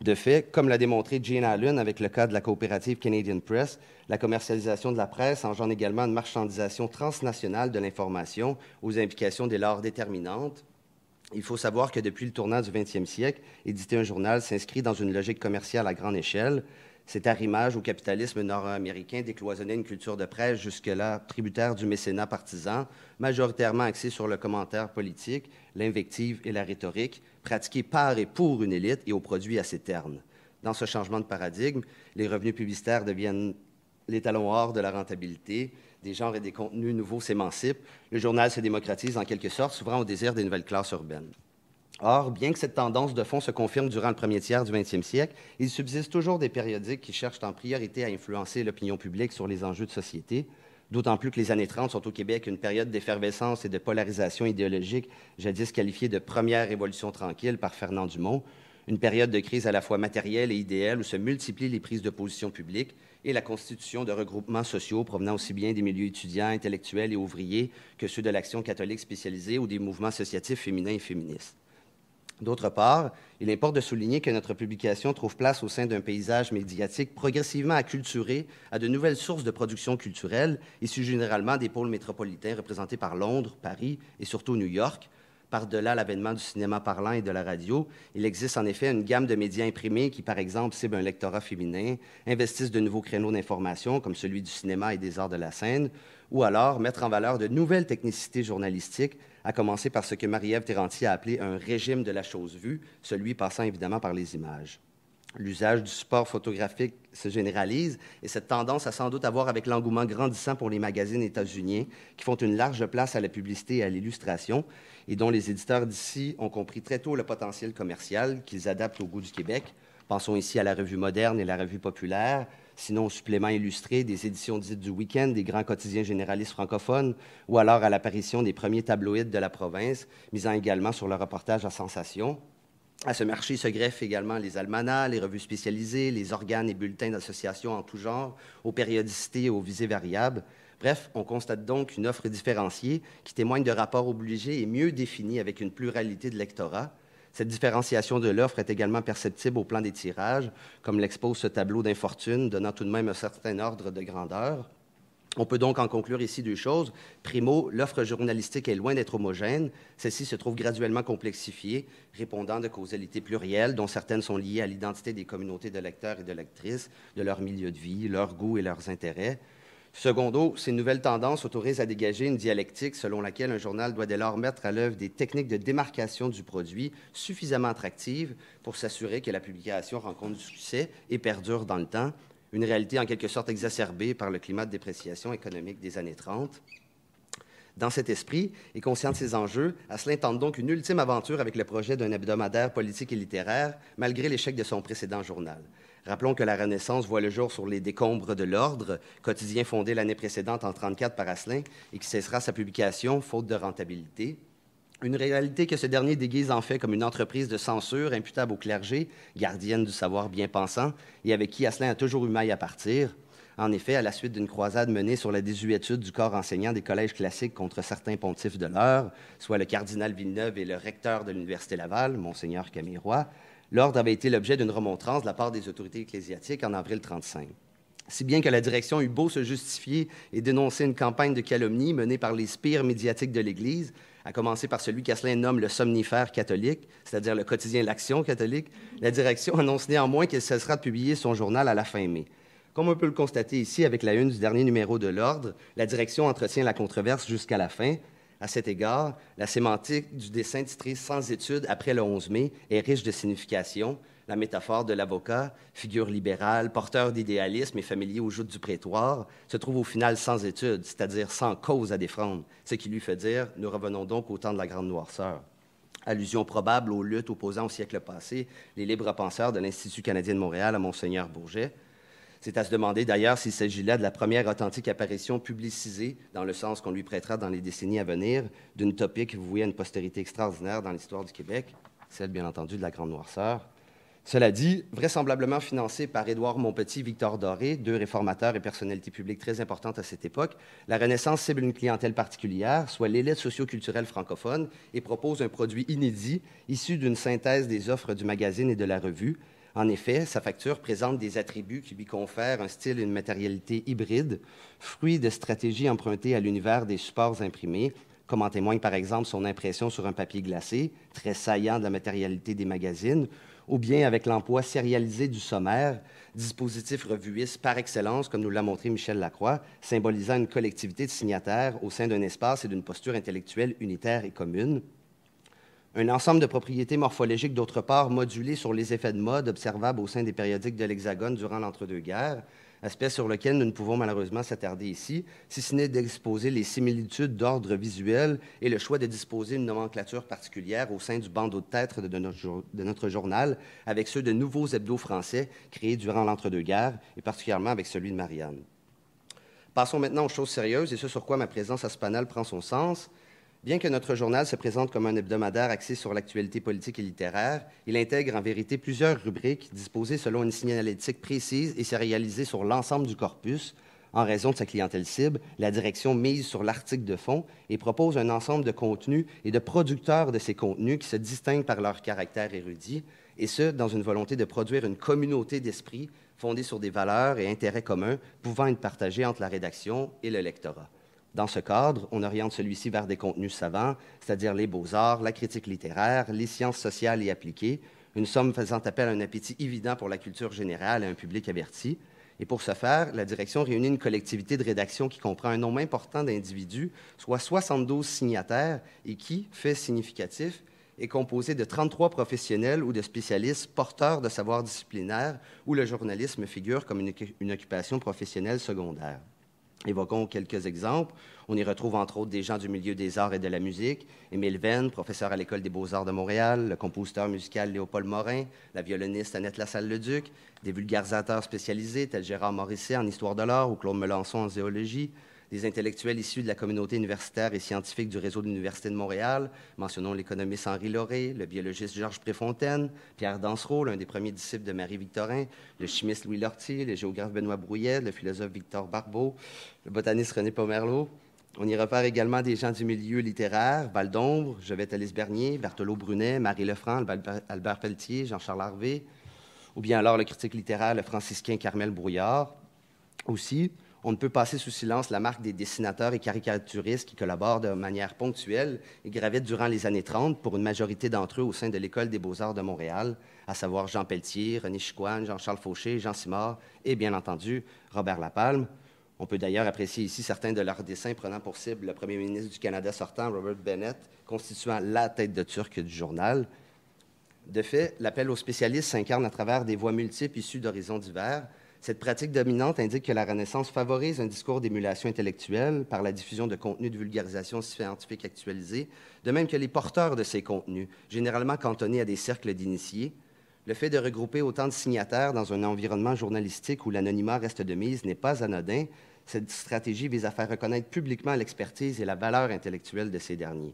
De fait, comme l'a démontré Jane Allen avec le cas de la coopérative Canadian Press, la commercialisation de la presse engendre également une marchandisation transnationale de l'information aux implications dès lors déterminantes. Il faut savoir que depuis le tournant du 20e siècle, éditer un journal s'inscrit dans une logique commerciale à grande échelle. Cet arrimage au capitalisme nord-américain décloisonnait une culture de presse jusque-là tributaire du mécénat partisan, majoritairement axée sur le commentaire politique, l'invective et la rhétorique, pratiquée par et pour une élite et aux produits assez ternes. Dans ce changement de paradigme, les revenus publicitaires deviennent l'étalon hors de la rentabilité, des genres et des contenus nouveaux s'émancipent, le journal se démocratise en quelque sorte, souvent au désir des nouvelles classes urbaines. Or, bien que cette tendance de fond se confirme durant le premier tiers du 20e siècle, il subsiste toujours des périodiques qui cherchent en priorité à influencer l'opinion publique sur les enjeux de société, d'autant plus que les années 30 sont au Québec une période d'effervescence et de polarisation idéologique, jadis qualifiée de première révolution tranquille par Fernand Dumont, une période de crise à la fois matérielle et idéale où se multiplient les prises de position publiques et la constitution de regroupements sociaux provenant aussi bien des milieux étudiants, intellectuels et ouvriers que ceux de l'action catholique spécialisée ou des mouvements associatifs féminins et féministes. D'autre part, il importe de souligner que notre publication trouve place au sein d'un paysage médiatique progressivement acculturé à de nouvelles sources de production culturelle issues généralement des pôles métropolitains représentés par Londres, Paris et surtout New York. Par-delà l'avènement du cinéma parlant et de la radio, il existe en effet une gamme de médias imprimés qui, par exemple, ciblent un lectorat féminin, investissent de nouveaux créneaux d'information, comme celui du cinéma et des arts de la scène, ou alors mettent en valeur de nouvelles technicités journalistiques, à commencer par ce que Marie-Ève Terentier a appelé un régime de la chose vue, celui passant évidemment par les images. L'usage du support photographique se généralise et cette tendance a sans doute à voir avec l'engouement grandissant pour les magazines états-uniens qui font une large place à la publicité et à l'illustration et dont les éditeurs d'ici ont compris très tôt le potentiel commercial qu'ils adaptent au goût du Québec. Pensons ici à la Revue moderne et la Revue populaire, sinon aux suppléments illustrés, des éditions dites du week-end, des grands quotidiens généralistes francophones ou alors à l'apparition des premiers tabloïds de la province, misant également sur le reportage à sensation. À ce marché se greffent également les almanachs, les revues spécialisées, les organes et bulletins d'associations en tout genre, aux périodicités et aux visées variables. Bref, on constate donc une offre différenciée qui témoigne de rapports obligés et mieux définis avec une pluralité de lectorats. Cette différenciation de l'offre est également perceptible au plan des tirages, comme l'expose ce tableau d'infortune, donnant tout de même un certain ordre de grandeur. On peut donc en conclure ici deux choses. Primo, l'offre journalistique est loin d'être homogène. Celle-ci se trouve graduellement complexifiée, répondant de causalités plurielles, dont certaines sont liées à l'identité des communautés de lecteurs et de lectrices, de leur milieu de vie, leurs goûts et leurs intérêts. Secondo, ces nouvelles tendances autorisent à dégager une dialectique selon laquelle un journal doit dès lors mettre à l'œuvre des techniques de démarcation du produit suffisamment attractives pour s'assurer que la publication rencontre du succès et perdure dans le temps. Une réalité en quelque sorte exacerbée par le climat de dépréciation économique des années 30. Dans cet esprit, et conscient de ces enjeux, Asselin tente donc une ultime aventure avec le projet d'un hebdomadaire politique et littéraire, malgré l'échec de son précédent journal. Rappelons que la Renaissance voit le jour sur les décombres de l'Ordre, quotidien fondé l'année précédente en 1934 par Asselin, et qui cessera sa publication, faute de rentabilité. Une réalité que ce dernier déguise en fait comme une entreprise de censure imputable au clergé, gardienne du savoir bien-pensant, et avec qui Asselin a toujours eu maille à partir. En effet, à la suite d'une croisade menée sur la désuétude du corps enseignant des collèges classiques contre certains pontifes de l'heure, soit le cardinal Villeneuve et le recteur de l'Université Laval, Monseigneur Camille Roy, l'ordre avait été l'objet d'une remontrance de la part des autorités ecclésiastiques en avril 1935. si bien que la direction eut beau se justifier et dénoncer une campagne de calomnie menée par les spires médiatiques de l'Église, à commencer par celui qu'Asselin nomme le somnifère catholique, c'est-à-dire le quotidien L'Action catholique, la direction annonce néanmoins qu'elle cessera de publier son journal à la fin mai. Comme on peut le constater ici avec la une du dernier numéro de l'Ordre, la direction entretient la controverse jusqu'à la fin. À cet égard, la sémantique du dessin titré « Sans études après le 11 mai » est riche de significations. La métaphore de l'avocat, figure libérale, porteur d'idéalisme et familier aux joutes du prétoire, se trouve au final sans étude, c'est-à-dire sans cause à défendre, ce qui lui fait dire « Nous revenons donc au temps de la grande noirceur ». Allusion probable aux luttes opposant au siècle passé les libres penseurs de l'Institut canadien de Montréal à Monseigneur Bourget. C'est à se demander d'ailleurs s'il s'agit là de la première authentique apparition publicisée, dans le sens qu'on lui prêtera dans les décennies à venir, d'une topique vouée à une postérité extraordinaire dans l'histoire du Québec, celle bien entendu de la grande noirceur. Cela dit, vraisemblablement financé par Édouard Montpetit et Victor Doré, deux réformateurs et personnalités publiques très importantes à cette époque, la Renaissance cible une clientèle particulière, soit l'élite socio-culturelle francophone, et propose un produit inédit, issu d'une synthèse des offres du magazine et de la revue. En effet, sa facture présente des attributs qui lui confèrent un style et une matérialité hybride, fruit de stratégies empruntées à l'univers des supports imprimés, comme en témoigne par exemple son impression sur un papier glacé, très saillant de la matérialité des magazines, ou bien avec l'emploi sérialisé du sommaire, dispositif revuiste par excellence, comme nous l'a montré Michel Lacroix, symbolisant une collectivité de signataires au sein d'un espace et d'une posture intellectuelle unitaire et commune. Un ensemble de propriétés morphologiques, d'autre part, modulées sur les effets de mode observables au sein des périodiques de l'Hexagone durant l'entre-deux-guerres, aspect sur lequel nous ne pouvons malheureusement s'attarder ici, si ce n'est d'exposer les similitudes d'ordre visuel et le choix de disposer d'une nomenclature particulière au sein du bandeau de tête de notre journal, avec ceux de nouveaux hebdos français créés durant l'entre-deux-guerres, et particulièrement avec celui de Marianne. Passons maintenant aux choses sérieuses, et ce sur quoi ma présence à ce panel prend son sens. Bien que notre journal se présente comme un hebdomadaire axé sur l'actualité politique et littéraire, il intègre en vérité plusieurs rubriques disposées selon une signalétique précise et sérialisée sur l'ensemble du corpus. En raison de sa clientèle cible, la direction mise sur l'article de fond et propose un ensemble de contenus et de producteurs de ces contenus qui se distinguent par leur caractère érudit, et ce, dans une volonté de produire une communauté d'esprit fondée sur des valeurs et intérêts communs pouvant être partagés entre la rédaction et le lectorat. Dans ce cadre, on oriente celui-ci vers des contenus savants, c'est-à-dire les beaux-arts, la critique littéraire, les sciences sociales et appliquées, une somme faisant appel à un appétit évident pour la culture générale et un public averti. Et pour ce faire, la direction réunit une collectivité de rédaction qui comprend un nombre important d'individus, soit 72 signataires, et qui, fait significatif, est composée de 33 professionnels ou de spécialistes porteurs de savoirs disciplinaires où le journalisme figure comme une occupation professionnelle secondaire. Évoquons quelques exemples. On y retrouve entre autres des gens du milieu des arts et de la musique, Émile Venn, professeur à l'École des beaux-arts de Montréal, le compositeur musical Léopold Morin, la violoniste Annette Lassalle-Leduc, des vulgarisateurs spécialisés tels Gérard Morisset en histoire de l'art ou Claude Melançon en zoologie, des intellectuels issus de la communauté universitaire et scientifique du réseau de l'Université de Montréal, mentionnons l'économiste Henri Lauré, le biologiste Georges Préfontaine, Pierre Dansereau, l'un des premiers disciples de Marie-Victorin, le chimiste Louis Lortie, le géographe Benoît Brouillet, le philosophe Victor Barbeau, le botaniste René Pomerleau. On y repère également des gens du milieu littéraire, Val d'Ombre, Jovette Alice Bernier, Berthelot Brunet, Marie Lefranc, Albert Pelletier, Jean-Charles Harvey, ou bien alors le critique littéraire, le franciscain Carmel Brouillard. Aussi, on ne peut passer sous silence la marque des dessinateurs et caricaturistes qui collaborent de manière ponctuelle et gravitent durant les années 30 pour une majorité d'entre eux au sein de l'École des beaux-arts de Montréal, à savoir Jean Pelletier, René Chicoine, Jean-Charles Fauché, Jean Simard et, bien entendu, Robert Lapalme. On peut d'ailleurs apprécier ici certains de leurs dessins prenant pour cible le premier ministre du Canada sortant, Robert Bennett, constituant la tête de turc du journal. De fait, l'appel aux spécialistes s'incarne à travers des voix multiples issues d'horizons divers. Cette pratique dominante indique que la Renaissance favorise un discours d'émulation intellectuelle par la diffusion de contenus de vulgarisation scientifique actualisés, de même que les porteurs de ces contenus, généralement cantonnés à des cercles d'initiés. Le fait de regrouper autant de signataires dans un environnement journalistique où l'anonymat reste de mise n'est pas anodin. Cette stratégie vise à faire reconnaître publiquement l'expertise et la valeur intellectuelle de ces derniers.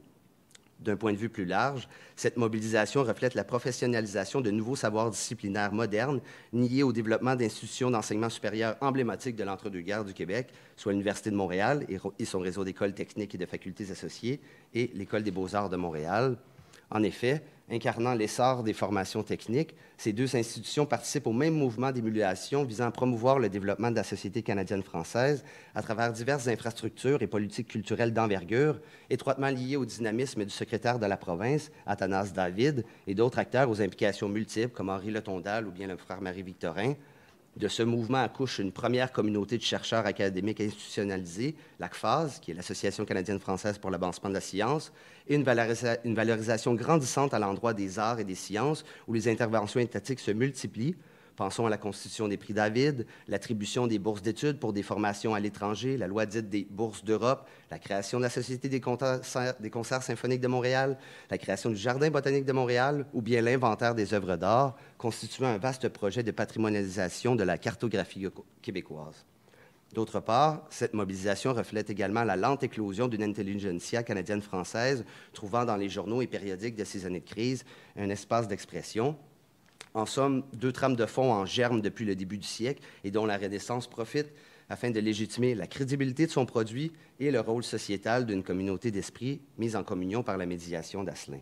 D'un point de vue plus large, cette mobilisation reflète la professionnalisation de nouveaux savoirs disciplinaires modernes liés au développement d'institutions d'enseignement supérieur emblématiques de l'entre-deux-guerres du Québec, soit l'Université de Montréal et son réseau d'écoles techniques et de facultés associées, et l'École des beaux-arts de Montréal. En effet, incarnant l'essor des formations techniques. Ces deux institutions participent au même mouvement d'émulation visant à promouvoir le développement de la société canadienne-française à travers diverses infrastructures et politiques culturelles d'envergure, étroitement liées au dynamisme du secrétaire de la province, Athanase David, et d'autres acteurs aux implications multiples, comme Henri Letondal ou bien le frère Marie-Victorin. De ce mouvement accouche une première communauté de chercheurs académiques institutionnalisés, l'ACFAS, qui est l'Association canadienne-française pour l'avancement de la science, et une valorisation grandissante à l'endroit des arts et des sciences, où les interventions étatiques se multiplient. Pensons à la constitution des prix David, l'attribution des bourses d'études pour des formations à l'étranger, la loi dite des bourses d'Europe, la création de la Société des concerts symphoniques de Montréal, la création du Jardin botanique de Montréal ou bien l'inventaire des œuvres d'art, constituant un vaste projet de patrimonialisation de la cartographie québécoise. D'autre part, cette mobilisation reflète également la lente éclosion d'une intelligentsia canadienne-française, trouvant dans les journaux et périodiques de ces années de crise un espace d'expression. En somme, deux trames de fond en germe depuis le début du siècle et dont la Renaissance profite afin de légitimer la crédibilité de son produit et le rôle sociétal d'une communauté d'esprit mise en communion par la médiation d'Asselin.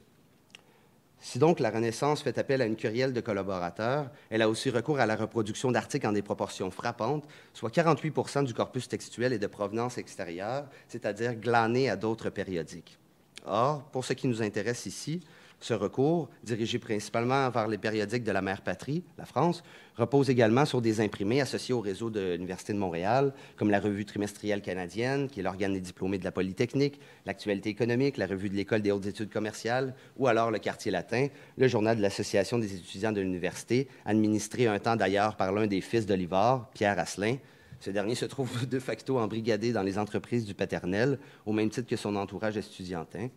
Si donc la Renaissance fait appel à une querelle de collaborateurs, elle a aussi recours à la reproduction d'articles en des proportions frappantes, soit 48% du corpus textuel est de provenance extérieure, c'est-à-dire glané à d'autres périodiques. Or, pour ce qui nous intéresse ici, ce recours, dirigé principalement vers les périodiques de la mère patrie, la France, repose également sur des imprimés associés au réseau de l'Université de Montréal, comme la Revue trimestrielle canadienne, qui est l'organe des diplômés de la Polytechnique, l'Actualité économique, la Revue de l'École des hautes études commerciales, ou alors le Quartier latin, le journal de l'Association des étudiants de l'Université, administré un temps d'ailleurs par l'un des fils d'Olivar, Pierre Asselin. Ce dernier se trouve de facto embrigadé dans les entreprises du paternel, au même titre que son entourage estudiantin.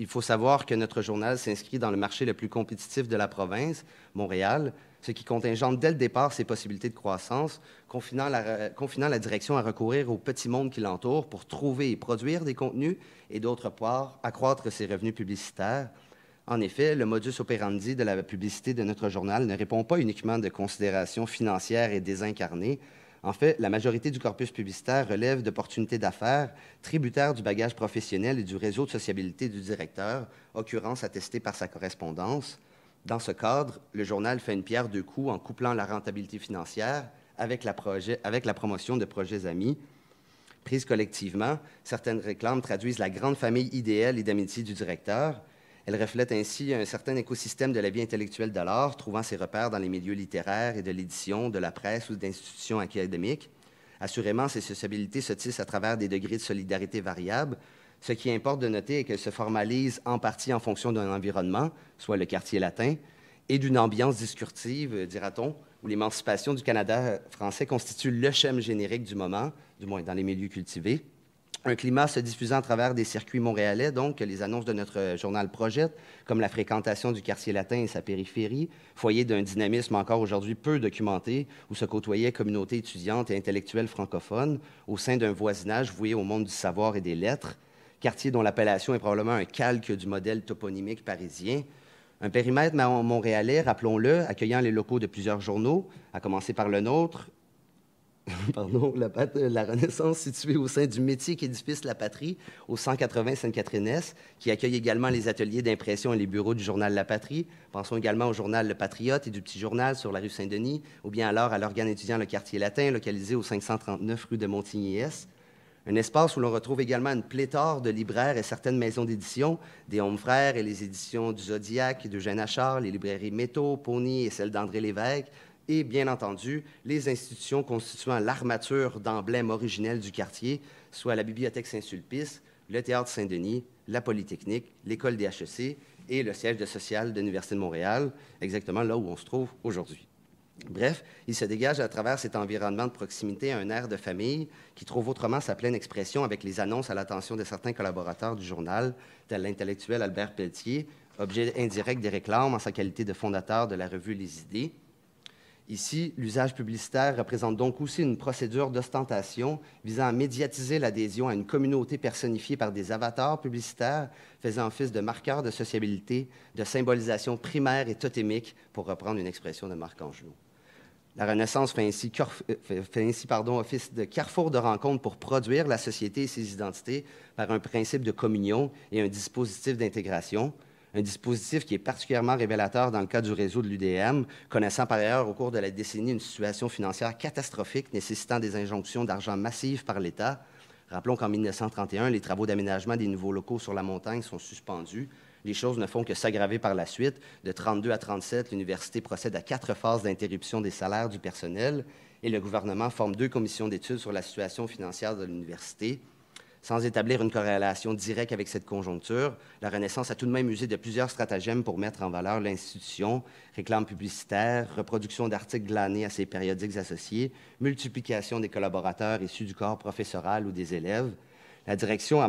Il faut savoir que notre journal s'inscrit dans le marché le plus compétitif de la province, Montréal, ce qui contingente dès le départ ses possibilités de croissance, confinant la direction à recourir au petit monde qui l'entoure pour trouver et produire des contenus et, d'autre part, accroître ses revenus publicitaires. En effet, le modus operandi de la publicité de notre journal ne répond pas uniquement de considérations financières et désincarnées. En fait, la majorité du corpus publicitaire relève d'opportunités d'affaires, tributaires du bagage professionnel et du réseau de sociabilité du directeur, occurrence attestée par sa correspondance. Dans ce cadre, le journal fait une pierre deux coups en couplant la rentabilité financière avec la promotion de projets amis. Prises collectivement, certaines réclames traduisent la grande famille idéale et d'amitié du directeur. Elle reflète ainsi un certain écosystème de la vie intellectuelle de l'art, trouvant ses repères dans les milieux littéraires et de l'édition, de la presse ou d'institutions académiques. Assurément, ces sociabilités se tissent à travers des degrés de solidarité variables. Ce qui importe de noter est qu'elles se formalisent en partie en fonction d'un environnement, soit le quartier latin, et d'une ambiance discursive, dira-t-on, où l'émancipation du Canada français constitue le schème générique du moment, du moins dans les milieux cultivés. Un climat se diffusant à travers des circuits montréalais, donc, que les annonces de notre journal projettent, comme la fréquentation du quartier latin et sa périphérie, foyer d'un dynamisme encore aujourd'hui peu documenté, où se côtoyaient communautés étudiantes et intellectuelles francophones, au sein d'un voisinage voué au monde du savoir et des lettres, quartier dont l'appellation est probablement un calque du modèle toponymique parisien. Un périmètre montréalais, rappelons-le, accueillant les locaux de plusieurs journaux, à commencer par le nôtre, pardon, la Renaissance, située au sein du mythique édifice La Patrie, au 180 Sainte-Catherine-Est, qui accueille également les ateliers d'impression et les bureaux du journal La Patrie. Pensons également au journal Le Patriote et du Petit Journal sur la rue Saint-Denis, ou bien alors à l'organe étudiant Le Quartier latin, localisé au 539 rue de Montigny-Est. Un espace où l'on retrouve également une pléthore de libraires et certaines maisons d'édition, des Hommes Frères et les éditions du Zodiac, d'Eugène Achard, les librairies Métaux, Pony et celles d'André Lévesque, et bien entendu, les institutions constituant l'armature d'emblème originelle du quartier, soit la Bibliothèque Saint-Sulpice, le Théâtre Saint-Denis, la Polytechnique, l'École des HEC et le siège de social de l'Université de Montréal, exactement là où on se trouve aujourd'hui. Bref, il se dégage à travers cet environnement de proximité un air de famille qui trouve autrement sa pleine expression avec les annonces à l'attention de certains collaborateurs du journal, tel l'intellectuel Albert Pelletier, objet indirect des réclames en sa qualité de fondateur de la revue Les Idées. Ici, l'usage publicitaire représente donc aussi une procédure d'ostentation visant à médiatiser l'adhésion à une communauté personnifiée par des avatars publicitaires faisant office de marqueurs de sociabilité, de symbolisation primaire et totémique, pour reprendre une expression de Marc Angelot. La Renaissance fait ainsi office de carrefour de rencontre pour produire la société et ses identités par un principe de communion et un dispositif d'intégration. un dispositif qui est particulièrement révélateur dans le cadre du réseau de l'UDM, connaissant par ailleurs au cours de la décennie une situation financière catastrophique nécessitant des injonctions d'argent massives par l'État. Rappelons qu'en 1931, les travaux d'aménagement des nouveaux locaux sur la montagne sont suspendus. Les choses ne font que s'aggraver par la suite. De 32 à 37, l'université procède à 4 phases d'interruption des salaires du personnel et le gouvernement forme 2 commissions d'études sur la situation financière de l'université. Sans établir une corrélation directe avec cette conjoncture, la Renaissance a tout de même usé de plusieurs stratagèmes pour mettre en valeur l'institution, réclame publicitaire, reproduction d'articles glanés à ses périodiques associés, multiplication des collaborateurs issus du corps professoral ou des élèves. La direction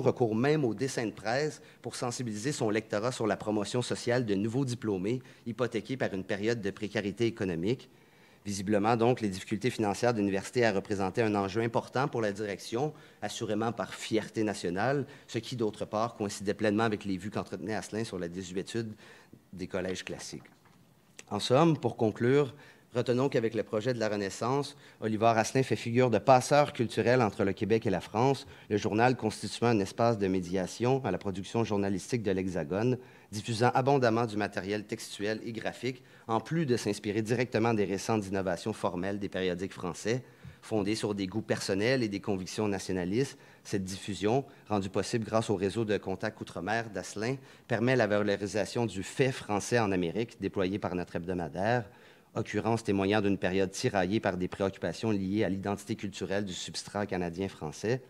recourt même au dessin de presse pour sensibiliser son lectorat sur la promotion sociale de nouveaux diplômés hypothéqués par une période de précarité économique. Visiblement, donc, les difficultés financières de l'université a représenté un enjeu important pour la direction, assurément par fierté nationale, ce qui, d'autre part, coïncidait pleinement avec les vues qu'entretenait Asselin sur la désuétude des collèges classiques. En somme, pour conclure, retenons qu'avec le projet de la Renaissance, Olivar Asselin fait figure de passeur culturel entre le Québec et la France, le journal constituant un espace de médiation à la production journalistique de l'Hexagone, diffusant abondamment du matériel textuel et graphique, en plus de s'inspirer directement des récentes innovations formelles des périodiques français, fondées sur des goûts personnels et des convictions nationalistes. Cette diffusion, rendue possible grâce au réseau de contacts outre-mer d'Asselin, permet la valorisation du fait français en Amérique, déployé par notre hebdomadaire, occurrence témoignant d'une période tiraillée par des préoccupations liées à l'identité culturelle du substrat canadien-français.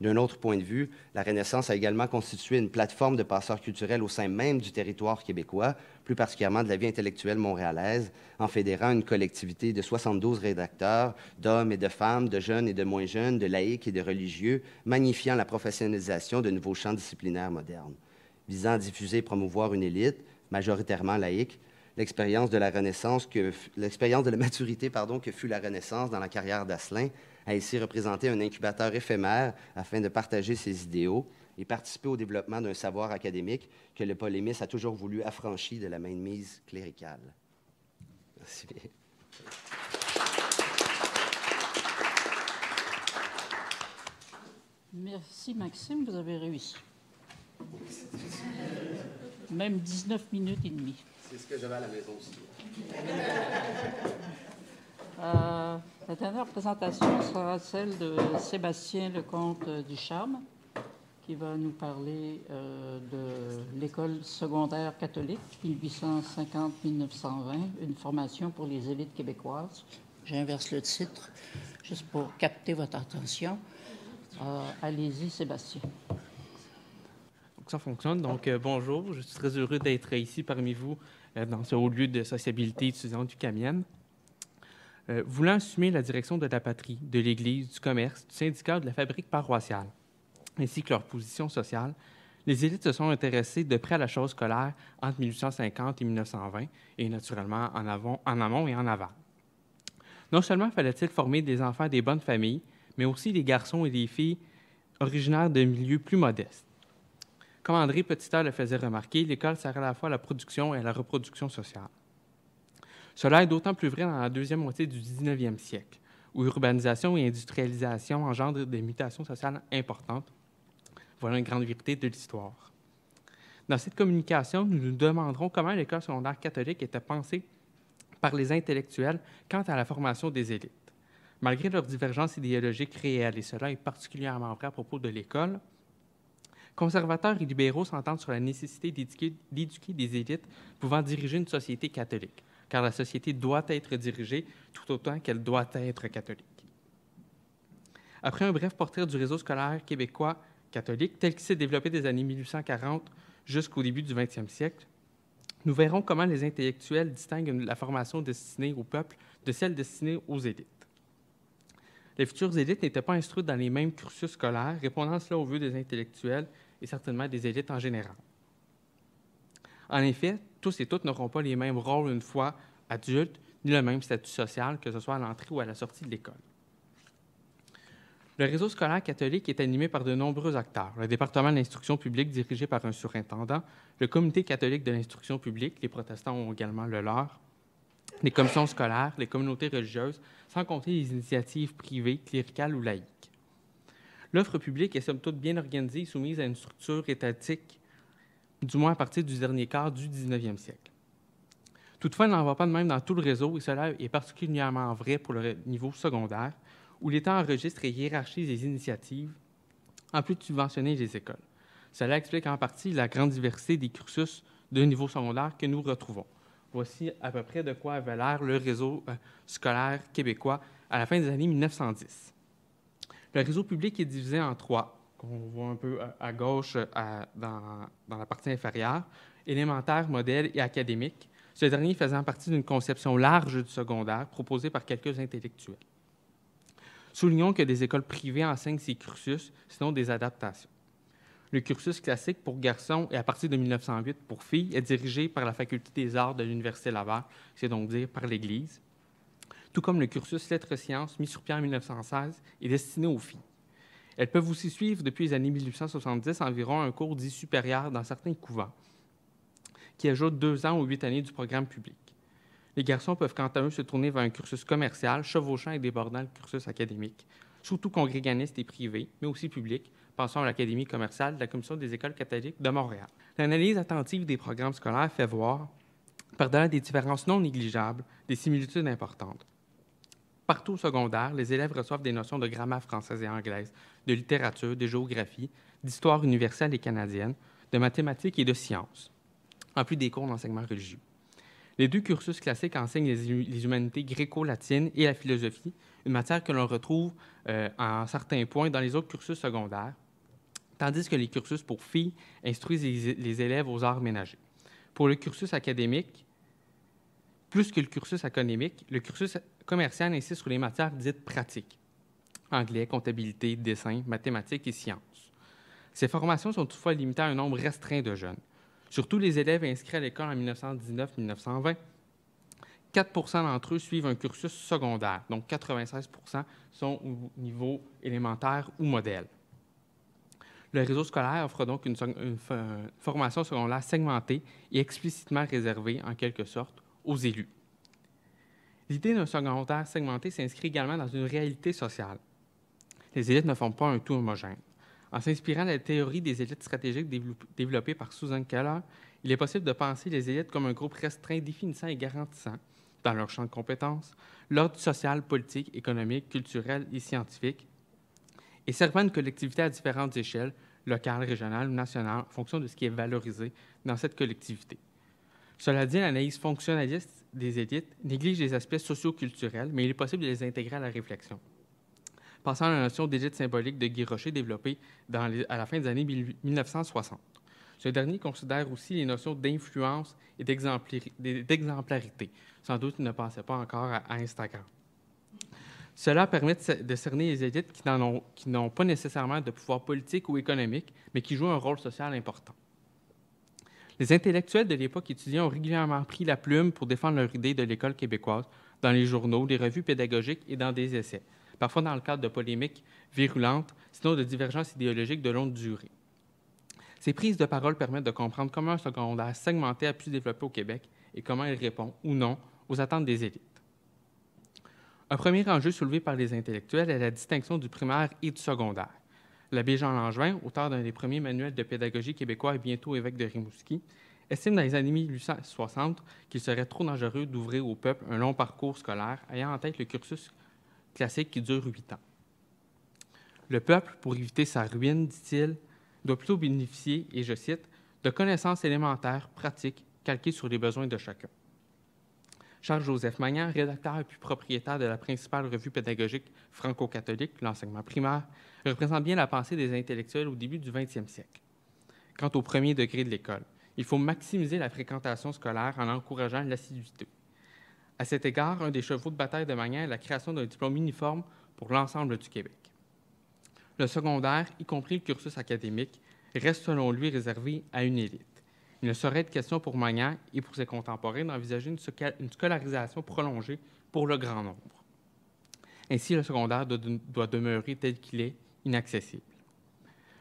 D'un autre point de vue, la Renaissance a également constitué une plateforme de passeurs culturels au sein même du territoire québécois, plus particulièrement de la vie intellectuelle montréalaise, en fédérant une collectivité de 72 rédacteurs, d'hommes et de femmes, de jeunes et de moins jeunes, de laïcs et de religieux, magnifiant la professionnalisation de nouveaux champs disciplinaires modernes. Visant à diffuser et promouvoir une élite, majoritairement laïque, l'expérience de la Renaissance, que fut la Renaissance dans la carrière d'Asselin, a ici représenté un incubateur éphémère afin de partager ses idéaux et participer au développement d'un savoir académique que le polémiste a toujours voulu affranchi de la mainmise cléricale. Merci. Merci, Maxime, vous avez réussi. Même 19 minutes et demie. C'est ce que j'avais à la maison aussi. La dernière présentation sera celle de Sébastien Lecomte-Ducharme, qui va nous parler de l'école secondaire catholique 1850-1920, une formation pour les élites québécoises. J'inverse le titre, juste pour capter votre attention. Allez-y, Sébastien. Donc, ça fonctionne. Donc, bonjour. Je suis très heureux d'être ici parmi vous dans ce haut lieu de sociabilité étudiante UQAMienne. Voulant assumer la direction de la patrie, de l'Église, du commerce, du syndicat, de la fabrique paroissiale, ainsi que leur position sociale, les élites se sont intéressées de près à la chose scolaire entre 1850 et 1920, et naturellement en amont et en aval. Non seulement fallait-il former des enfants des bonnes familles, mais aussi des garçons et des filles originaires de milieux plus modestes. Comme André Petiteur le faisait remarquer, l'école sert à la fois à la production et à la reproduction sociale. Cela est d'autant plus vrai dans la deuxième moitié du 19e siècle, où urbanisation et industrialisation engendrent des mutations sociales importantes. Voilà une grande vérité de l'histoire. Dans cette communication, nous nous demanderons comment l'école secondaire catholique était pensée par les intellectuels quant à la formation des élites. Malgré leurs divergences idéologiques réelles, et cela est particulièrement vrai à propos de l'école, conservateurs et libéraux s'entendent sur la nécessité d'éduquer des élites pouvant diriger une société catholique, car la société doit être dirigée tout autant qu'elle doit être catholique. Après un bref portrait du réseau scolaire québécois catholique, tel qu'il s'est développé des années 1840 jusqu'au début du 20e siècle, nous verrons comment les intellectuels distinguent la formation destinée au peuple de celle destinée aux élites. Les futures élites n'étaient pas instruites dans les mêmes cursus scolaires, répondant cela aux vœux des intellectuels et certainement des élites en général. En effet, tous et toutes n'auront pas les mêmes rôles une fois adultes, ni le même statut social, que ce soit à l'entrée ou à la sortie de l'école. Le réseau scolaire catholique est animé par de nombreux acteurs. Le département de l'instruction publique dirigé par un surintendant, le comité catholique de l'instruction publique, les protestants ont également le leur, les commissions scolaires, les communautés religieuses, sans compter les initiatives privées, cléricales ou laïques. L'offre publique est somme toute bien organisée et soumise à une structure étatique du moins à partir du dernier quart du 19e siècle. Toutefois, il n'en va pas de même dans tout le réseau, et cela est particulièrement vrai pour le niveau secondaire, où l'État enregistre et hiérarchise les initiatives, en plus de subventionner les écoles. Cela explique en partie la grande diversité des cursus de niveau secondaire que nous retrouvons. Voici à peu près de quoi avait l'air le réseau scolaire québécois à la fin des années 1910. Le réseau public est divisé en trois, qu'on voit un peu à gauche dans la partie inférieure, élémentaire, modèle et académique, ce dernier faisant partie d'une conception large du secondaire proposée par quelques intellectuels. Soulignons que des écoles privées enseignent ces cursus, sinon des adaptations. Le cursus classique pour garçons et à partir de 1908 pour filles est dirigé par la Faculté des arts de l'Université Laval, c'est donc dire par l'Église, tout comme le cursus lettres-sciences mis sur pied en 1916 est destiné aux filles. Elles peuvent aussi suivre depuis les années 1870 environ un cours dit supérieur dans certains couvents, qui ajoute 2 ans aux 8 années du programme public. Les garçons peuvent quant à eux se tourner vers un cursus commercial, chevauchant et débordant le cursus académique, surtout congréganiste et privé, mais aussi public, pensons à l'Académie commerciale de la Commission des écoles catholiques de Montréal. L'analyse attentive des programmes scolaires fait voir, par-delà des différences non négligeables, des similitudes importantes. Partout au secondaire, les élèves reçoivent des notions de grammaire française et anglaise, de littérature, de géographie, d'histoire universelle et canadienne, de mathématiques et de sciences, en plus des cours d'enseignement religieux. Les deux cursus classiques enseignent les humanités gréco-latines et la philosophie, une matière que l'on retrouve en certains points dans les autres cursus secondaires, tandis que les cursus pour filles instruisent les élèves aux arts ménagers. Pour le cursus académique, plus que le cursus économique, le cursus commercial insiste sur les matières dites pratiques, anglais, comptabilité, dessin, mathématiques et sciences. Ces formations sont toutefois limitées à un nombre restreint de jeunes. Surtout les élèves inscrits à l'école en 1919-1920, 4 % d'entre eux suivent un cursus secondaire, donc 96 % sont au niveau élémentaire ou modèle. Le réseau scolaire offre donc une formation secondaire segmentée et explicitement réservée, en quelque sorte, aux élus. L'idée d'un secondaire segmenté s'inscrit également dans une réalité sociale. Les élites ne forment pas un tout homogène. En s'inspirant de la théorie des élites stratégiques développée par Susan Keller, il est possible de penser les élites comme un groupe restreint définissant et garantissant, dans leur champ de compétences, l'ordre social, politique, économique, culturel et scientifique, et servant une collectivité à différentes échelles, locales, régionales ou nationales, en fonction de ce qui est valorisé dans cette collectivité. Cela dit, l'analyse fonctionnaliste des élites néglige les aspects socio-culturels, mais il est possible de les intégrer à la réflexion. Passant à la notion d'élite symbolique de Guy Rocher développée à la fin des années 1960. Ce dernier considère aussi les notions d'influence et d'exemplarité. Sans doute, il ne pensait pas encore à Instagram. Cela permet de cerner les élites qui n'ont pas nécessairement de pouvoir politique ou économique, mais qui jouent un rôle social important. Les intellectuels de l'époque étudiants ont régulièrement pris la plume pour défendre leur idée de l'école québécoise dans les journaux, les revues pédagogiques et dans des essais, parfois dans le cadre de polémiques virulentes, sinon de divergences idéologiques de longue durée. Ces prises de parole permettent de comprendre comment un secondaire segmenté a pu se développer au Québec et comment il répond, ou non, aux attentes des élites. Un premier enjeu soulevé par les intellectuels est la distinction du primaire et du secondaire. L'abbé Jean Langevin, auteur d'un des premiers manuels de pédagogie québécois et bientôt évêque de Rimouski, estime dans les années 1860 qu'il serait trop dangereux d'ouvrir au peuple un long parcours scolaire ayant en tête le cursus classique qui dure 8 ans. Le peuple, pour éviter sa ruine, dit-il, doit plutôt bénéficier, et je cite, de connaissances élémentaires, pratiques, calquées sur les besoins de chacun. Charles-Joseph Magnan, rédacteur et puis propriétaire de la principale revue pédagogique franco-catholique, l'enseignement primaire, représente bien la pensée des intellectuels au début du 20e siècle. Quant au premier degré de l'école, il faut maximiser la fréquentation scolaire en encourageant l'assiduité. À cet égard, un des chevaux de bataille de Magnan est la création d'un diplôme uniforme pour l'ensemble du Québec. Le secondaire, y compris le cursus académique, reste selon lui réservé à une élite. Il ne saurait être question pour Magnan et pour ses contemporains d'envisager une scolarisation prolongée pour le grand nombre. Ainsi, le secondaire doit demeurer tel qu'il est, inaccessible.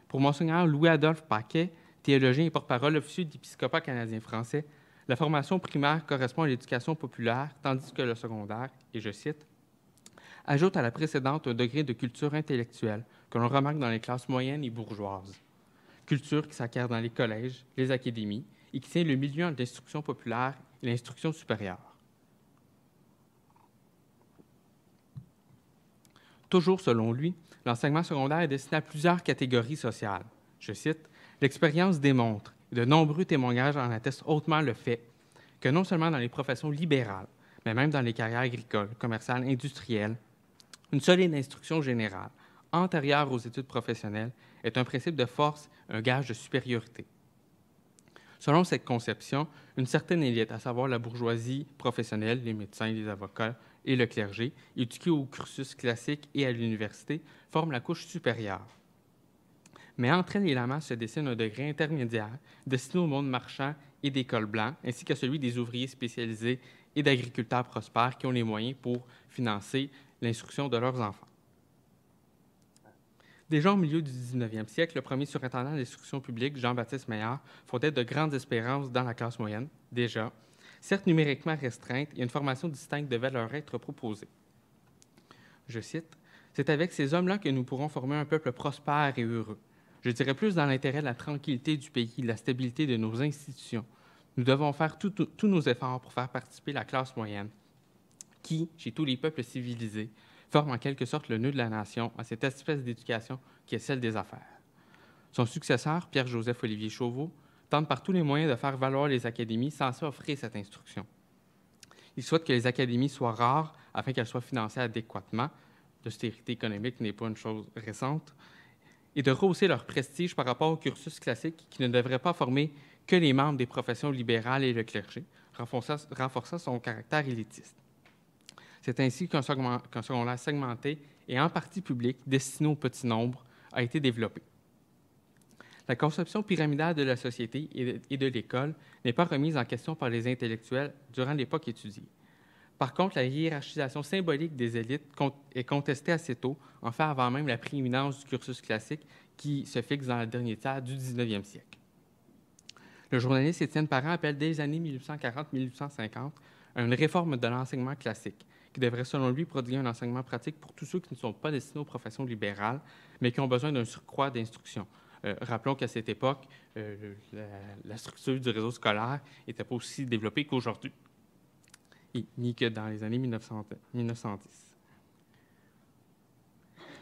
Pour Monseigneur Louis-Adolphe Paquet, théologien et porte-parole officieux de l'épiscopat canadien-français, la formation primaire correspond à l'éducation populaire, tandis que le secondaire, et je cite, « ajoute à la précédente un degré de culture intellectuelle que l'on remarque dans les classes moyennes et bourgeoises. culture qui s'acquiert dans les collèges, les académies, et qui tient le milieu entre l'instruction populaire et l'instruction supérieure. Toujours selon lui, l'enseignement secondaire est destiné à plusieurs catégories sociales. Je cite, « L'expérience démontre, et de nombreux témoignages en attestent hautement le fait, que non seulement dans les professions libérales, mais même dans les carrières agricoles, commerciales, industrielles, une solide instruction générale, antérieure aux études professionnelles, est un principe de force, un gage de supériorité. » Selon cette conception, une certaine élite, à savoir la bourgeoisie professionnelle, les médecins, les avocats et le clergé, éduqués au cursus classique et à l'université, forme la couche supérieure. Mais entre elle et la masse se dessine un degré intermédiaire destiné au monde marchand et des cols blancs, ainsi qu'à celui des ouvriers spécialisés et d'agriculteurs prospères qui ont les moyens pour financer l'instruction de leurs enfants. Déjà au milieu du 19e siècle, le premier surintendant de l'instruction publique, Jean-Baptiste Meillard, fondait de grandes espérances dans la classe moyenne, déjà, certes numériquement restreinte, et une formation distincte devait leur être proposée. Je cite, « C'est avec ces hommes-là que nous pourrons former un peuple prospère et heureux. Je dirais plus dans l'intérêt de la tranquillité du pays, de la stabilité de nos institutions. Nous devons faire tous nos efforts pour faire participer la classe moyenne, qui, chez tous les peuples civilisés, forme en quelque sorte le nœud de la nation à cette espèce d'éducation qui est celle des affaires. Son successeur, Pierre-Joseph-Olivier Chauveau, tente par tous les moyens de faire valoir les académies censées offrir cette instruction. Il souhaite que les académies soient rares afin qu'elles soient financées adéquatement, l'austérité économique n'est pas une chose récente, et de rehausser leur prestige par rapport au cursus classique qui ne devrait pas former que les membres des professions libérales et le clergé, renforçant son caractère élitiste. C'est ainsi qu'un secondaire segmenté et en partie public, destiné au petit nombre, a été développé. La conception pyramidale de la société et de l'école n'est pas remise en question par les intellectuels durant l'époque étudiée. Par contre, la hiérarchisation symbolique des élites est contestée assez tôt, en fait avant même la prééminence du cursus classique qui se fixe dans le dernier tiers du 19e siècle. Le journaliste Étienne Parent appelle dès les années 1840-1850 à une réforme de l'enseignement classique, qui devrait, selon lui, produire un enseignement pratique pour tous ceux qui ne sont pas destinés aux professions libérales, mais qui ont besoin d'un surcroît d'instruction. Rappelons qu'à cette époque, la structure du réseau scolaire n'était pas aussi développée qu'aujourd'hui, ni que dans les années 1910.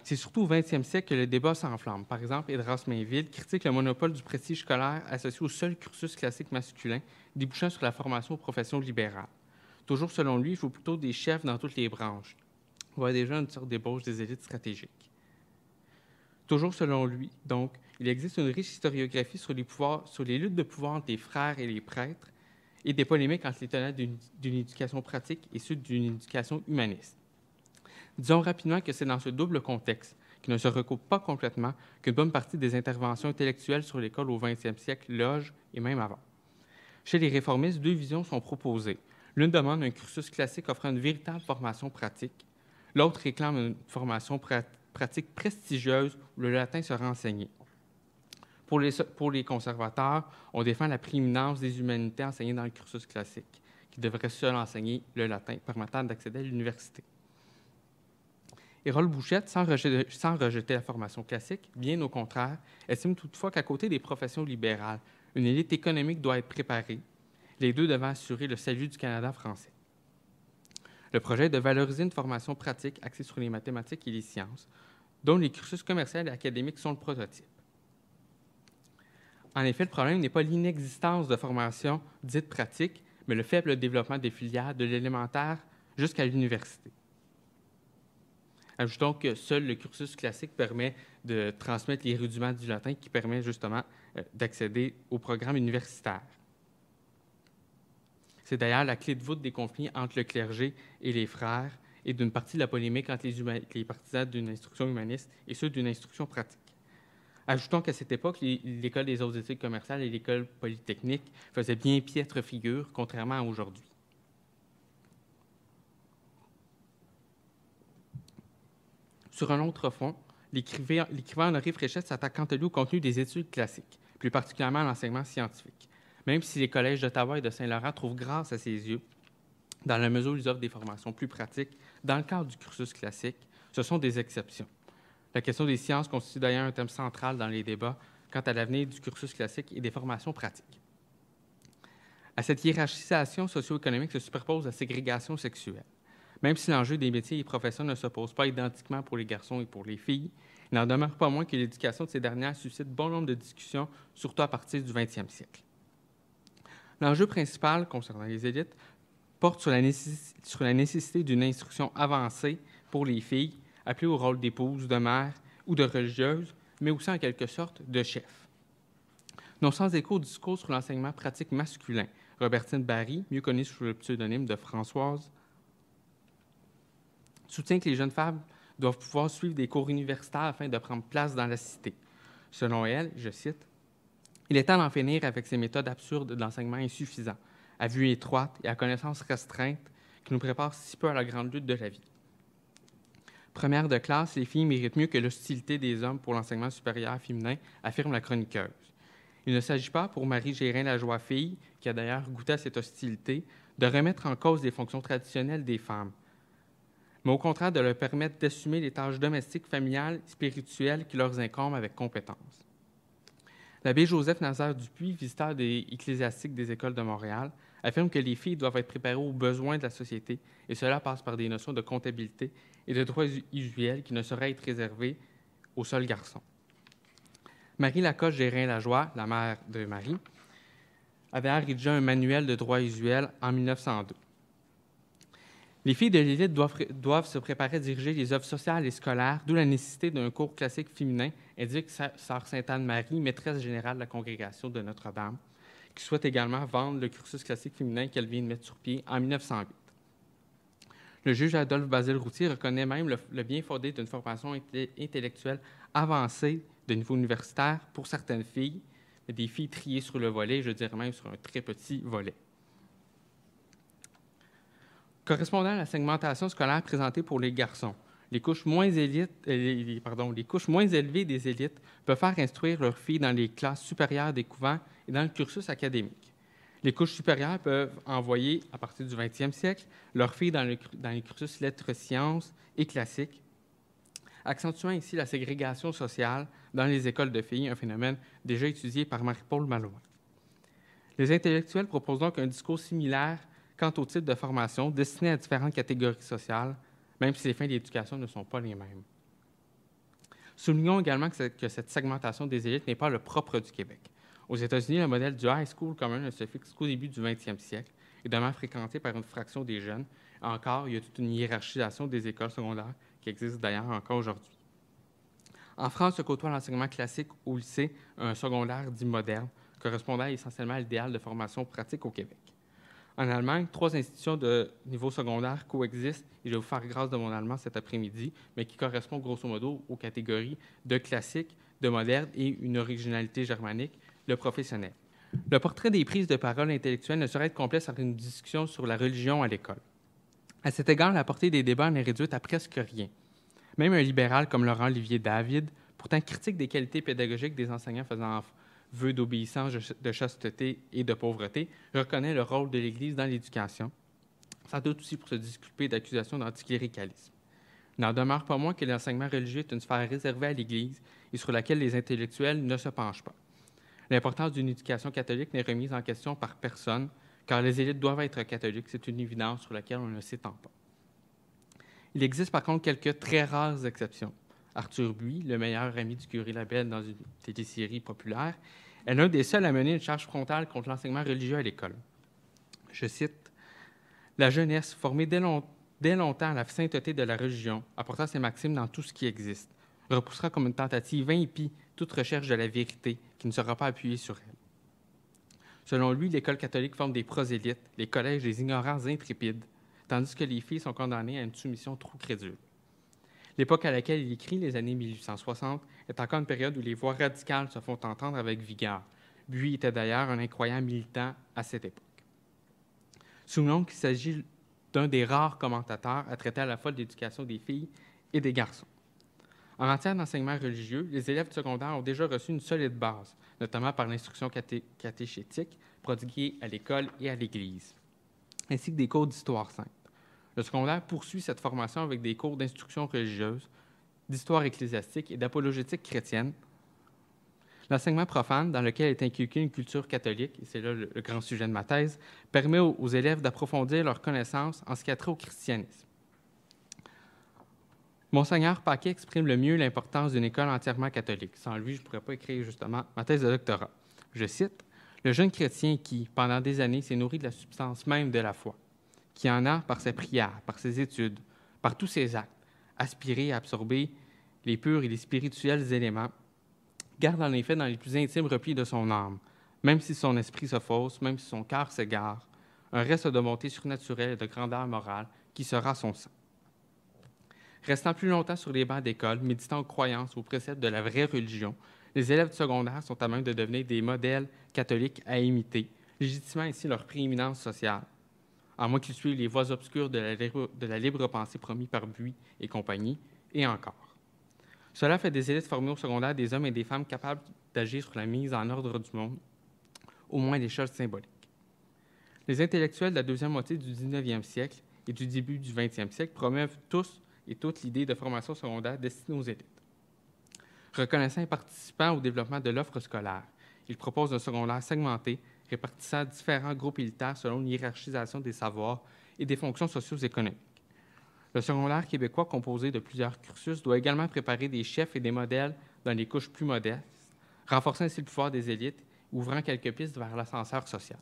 C'est surtout au 20e siècle que le débat s'enflamme. Par exemple, Esdras Mainville critique le monopole du prestige scolaire associé au seul cursus classique masculin, débouchant sur la formation aux professions libérales. Toujours selon lui, il faut plutôt des chefs dans toutes les branches. On voit déjà une sorte d'ébauche des élites stratégiques. Toujours selon lui, donc, il existe une riche historiographie sur les luttes de pouvoir entre les frères et les prêtres et des polémiques entre les tenants d'une éducation pratique et ceux d'une éducation humaniste. Disons rapidement que c'est dans ce double contexte, qui ne se recoupe pas complètement, qu'une bonne partie des interventions intellectuelles sur l'école au 20e siècle logent et même avant. Chez les réformistes, deux visions sont proposées. L'une demande un cursus classique offrant une véritable formation pratique. L'autre réclame une formation pratique prestigieuse où le latin sera enseigné. Pour les conservateurs, on défend la prééminence des humanités enseignées dans le cursus classique, qui devrait seul enseigner le latin, permettant d'accéder à l'université. Hérold Bouchette, sans rejeter la formation classique, bien au contraire, estime toutefois qu'à côté des professions libérales, une élite économique doit être préparée, les deux devaient assurer le salut du Canada français. Le projet est de valoriser une formation pratique axée sur les mathématiques et les sciences, dont les cursus commerciaux et académiques sont le prototype. En effet, le problème n'est pas l'inexistence de formations dites pratiques, mais le faible développement des filières de l'élémentaire jusqu'à l'université. Ajoutons que seul le cursus classique permet de transmettre les rudiments du latin qui permet justement d'accéder au programme universitaire. C'est d'ailleurs la clé de voûte des conflits entre le clergé et les frères et d'une partie de la polémique entre les partisans d'une instruction humaniste et ceux d'une instruction pratique. Ajoutons qu'à cette époque, l'École des hautes études commerciales et l'École polytechnique faisaient bien piètre figure, contrairement à aujourd'hui. Sur un autre fond, l'écrivain Honoré Fréchette s'attaque quant à lui au contenu des études classiques, plus particulièrement à l'enseignement scientifique. Même si les collèges d'Ottawa et de Saint-Laurent trouvent grâce à ses yeux, dans la mesure où ils offrent des formations plus pratiques, dans le cadre du cursus classique, ce sont des exceptions. La question des sciences constitue d'ailleurs un thème central dans les débats quant à l'avenir du cursus classique et des formations pratiques. À cette hiérarchisation socio-économique se superpose la ségrégation sexuelle. Même si l'enjeu des métiers et professions ne s'oppose pas identiquement pour les garçons et pour les filles, il n'en demeure pas moins que l'éducation de ces dernières suscite bon nombre de discussions, surtout à partir du 20e siècle. L'enjeu principal concernant les élites porte sur la nécessité d'une instruction avancée pour les filles, appelées au rôle d'épouse, de mère ou de religieuse, mais aussi en quelque sorte de chef. Non sans écho au discours sur l'enseignement pratique masculin, Robertine Barry, mieux connue sous le pseudonyme de Françoise, soutient que les jeunes femmes doivent pouvoir suivre des cours universitaires afin de prendre place dans la cité. Selon elle, je cite, « Il est temps d'en finir avec ces méthodes absurdes d'enseignement insuffisant, à vue étroite et à connaissance restreinte, qui nous préparent si peu à la grande lutte de la vie. Première de classe, les filles méritent mieux que l'hostilité des hommes pour l'enseignement supérieur féminin, affirme la chroniqueuse. Il ne s'agit pas, pour Marie Gérin-Lajoie-Fille, qui a d'ailleurs goûté à cette hostilité, de remettre en cause les fonctions traditionnelles des femmes, mais au contraire de leur permettre d'assumer les tâches domestiques, familiales, spirituelles qui leur incombent avec compétence. » L'abbé Joseph Nazaire-Dupuis, visiteur des ecclésiastiques des écoles de Montréal, affirme que les filles doivent être préparées aux besoins de la société, et cela passe par des notions de comptabilité et de droits usuels qui ne sauraient être réservés aux seuls garçons. Marie Lacoste-Gérin-Lajoie, la mère de Marie, avait rédigé un manuel de droits usuels en 1902. Les filles de l'élite doivent se préparer à diriger les œuvres sociales et scolaires, d'où la nécessité d'un cours classique féminin, indique Sœur Sainte-Anne-Marie, maîtresse générale de la congrégation de Notre-Dame, qui souhaite également vendre le cursus classique féminin qu'elle vient de mettre sur pied en 1908. Le juge Adolphe Basile Routier reconnaît même le bien fondé d'une formation intellectuelle avancée de niveau universitaire pour certaines filles, des filles triées sur le volet, je dirais même sur un très petit volet. Correspondant à la segmentation scolaire présentée pour les garçons, les couches moins élevées des élites peuvent faire instruire leurs filles dans les classes supérieures des couvents et dans le cursus académique. Les couches supérieures peuvent envoyer, à partir du 20e siècle, leurs filles dans les cursus lettres-sciences et classiques, accentuant ainsi la ségrégation sociale dans les écoles de filles, un phénomène déjà étudié par Marie-Paule Malouin. Les intellectuels proposent donc un discours similaire quant au type de formation destiné à différentes catégories sociales, même si les fins d'éducation ne sont pas les mêmes. Soulignons également que cette segmentation des élites n'est pas le propre du Québec. Aux États-Unis, le modèle du high school commun ne se fixe qu'au début du 20e siècle et demeure fréquenté par une fraction des jeunes. Encore, il y a toute une hiérarchisation des écoles secondaires qui existe d'ailleurs encore aujourd'hui. En France, se côtoie l'enseignement classique au lycée, un secondaire dit moderne, correspondant essentiellement à l'idéal de formation pratique au Québec. En Allemagne, trois institutions de niveau secondaire coexistent, et je vais vous faire grâce de mon allemand cet après-midi, mais qui correspondent grosso modo aux catégories de classique, de moderne et une originalité germanique, le professionnel. Le portrait des prises de parole intellectuelles ne saurait être complet sans une discussion sur la religion à l'école. À cet égard, la portée des débats en est réduite à presque rien. Même un libéral comme Laurent-Olivier David, pourtant critique des qualités pédagogiques des enseignants faisant vœu d'obéissance, de chasteté et de pauvreté, reconnaît le rôle de l'Église dans l'éducation, sans doute aussi pour se disculper d'accusations d'anticléricalisme. Il n'en demeure pas moins que l'enseignement religieux est une sphère réservée à l'Église et sur laquelle les intellectuels ne se penchent pas. L'importance d'une éducation catholique n'est remise en question par personne, car les élites doivent être catholiques, c'est une évidence sur laquelle on ne s'étend pas. Il existe par contre quelques très rares exceptions. Arthur Buis, le meilleur ami du curé Labelle dans une télésérie populaire, est l'un des seuls à mener une charge frontale contre l'enseignement religieux à l'école. Je cite, « La jeunesse, formée dès longtemps à la sainteté de la religion, apportant ses maximes dans tout ce qui existe, repoussera comme une tentative impie toute recherche de la vérité qui ne sera pas appuyée sur elle. » Selon lui, l'école catholique forme des prosélytes, les collèges des ignorants intrépides, tandis que les filles sont condamnées à une soumission trop crédule. L'époque à laquelle il écrit, les années 1860, est encore une période où les voix radicales se font entendre avec vigueur. Buis était d'ailleurs un incroyable militant à cette époque. Soulignons qu'il s'agit d'un des rares commentateurs à traiter à la fois de l'éducation des filles et des garçons. En matière d'enseignement religieux, les élèves secondaires ont déjà reçu une solide base, notamment par l'instruction catéchétique prodiguée à l'école et à l'Église, ainsi que des cours d'histoire sainte. Le secondaire poursuit cette formation avec des cours d'instruction religieuse, d'histoire ecclésiastique et d'apologétique chrétienne. L'enseignement profane, dans lequel est inculquée une culture catholique, et c'est là le grand sujet de ma thèse, permet aux élèves d'approfondir leurs connaissances en ce qui a trait au christianisme. Monseigneur Paquet exprime le mieux l'importance d'une école entièrement catholique. Sans lui, je ne pourrais pas écrire justement ma thèse de doctorat. Je cite, « Le jeune chrétien qui, pendant des années, s'est nourri de la substance même de la foi, qui en a, par ses prières, par ses études, par tous ses actes, aspiré à absorber les purs et les spirituels éléments, garde en effet dans les plus intimes replis de son âme, même si son esprit se fausse, même si son cœur s'égare, un reste de bonté surnaturelle et de grandeur morale qui sera son sang. Restant plus longtemps sur les bancs d'école, méditant aux croyances, aux préceptes de la vraie religion, les élèves du secondaire sont à même de devenir des modèles catholiques à imiter, légitimant ainsi leur prééminence sociale, à moins qu'ils suivent les voies obscures de la libre pensée promis par Buis et compagnie, et encore. Cela fait des élites formées au secondaire des hommes et des femmes capables d'agir sur la mise en ordre du monde, au moins à l'échelle symbolique. Les intellectuels de la deuxième moitié du 19e siècle et du début du 20e siècle promeuvent tous et toutes l'idée de formation secondaire destinée aux élites. Reconnaissant et participant au développement de l'offre scolaire, ils proposent un secondaire segmenté, répartissant différents groupes élitaires selon une hiérarchisation des savoirs et des fonctions socio-économiques. Le secondaire québécois, composé de plusieurs cursus, doit également préparer des chefs et des modèles dans les couches plus modestes, renforçant ainsi le pouvoir des élites, ouvrant quelques pistes vers l'ascenseur social.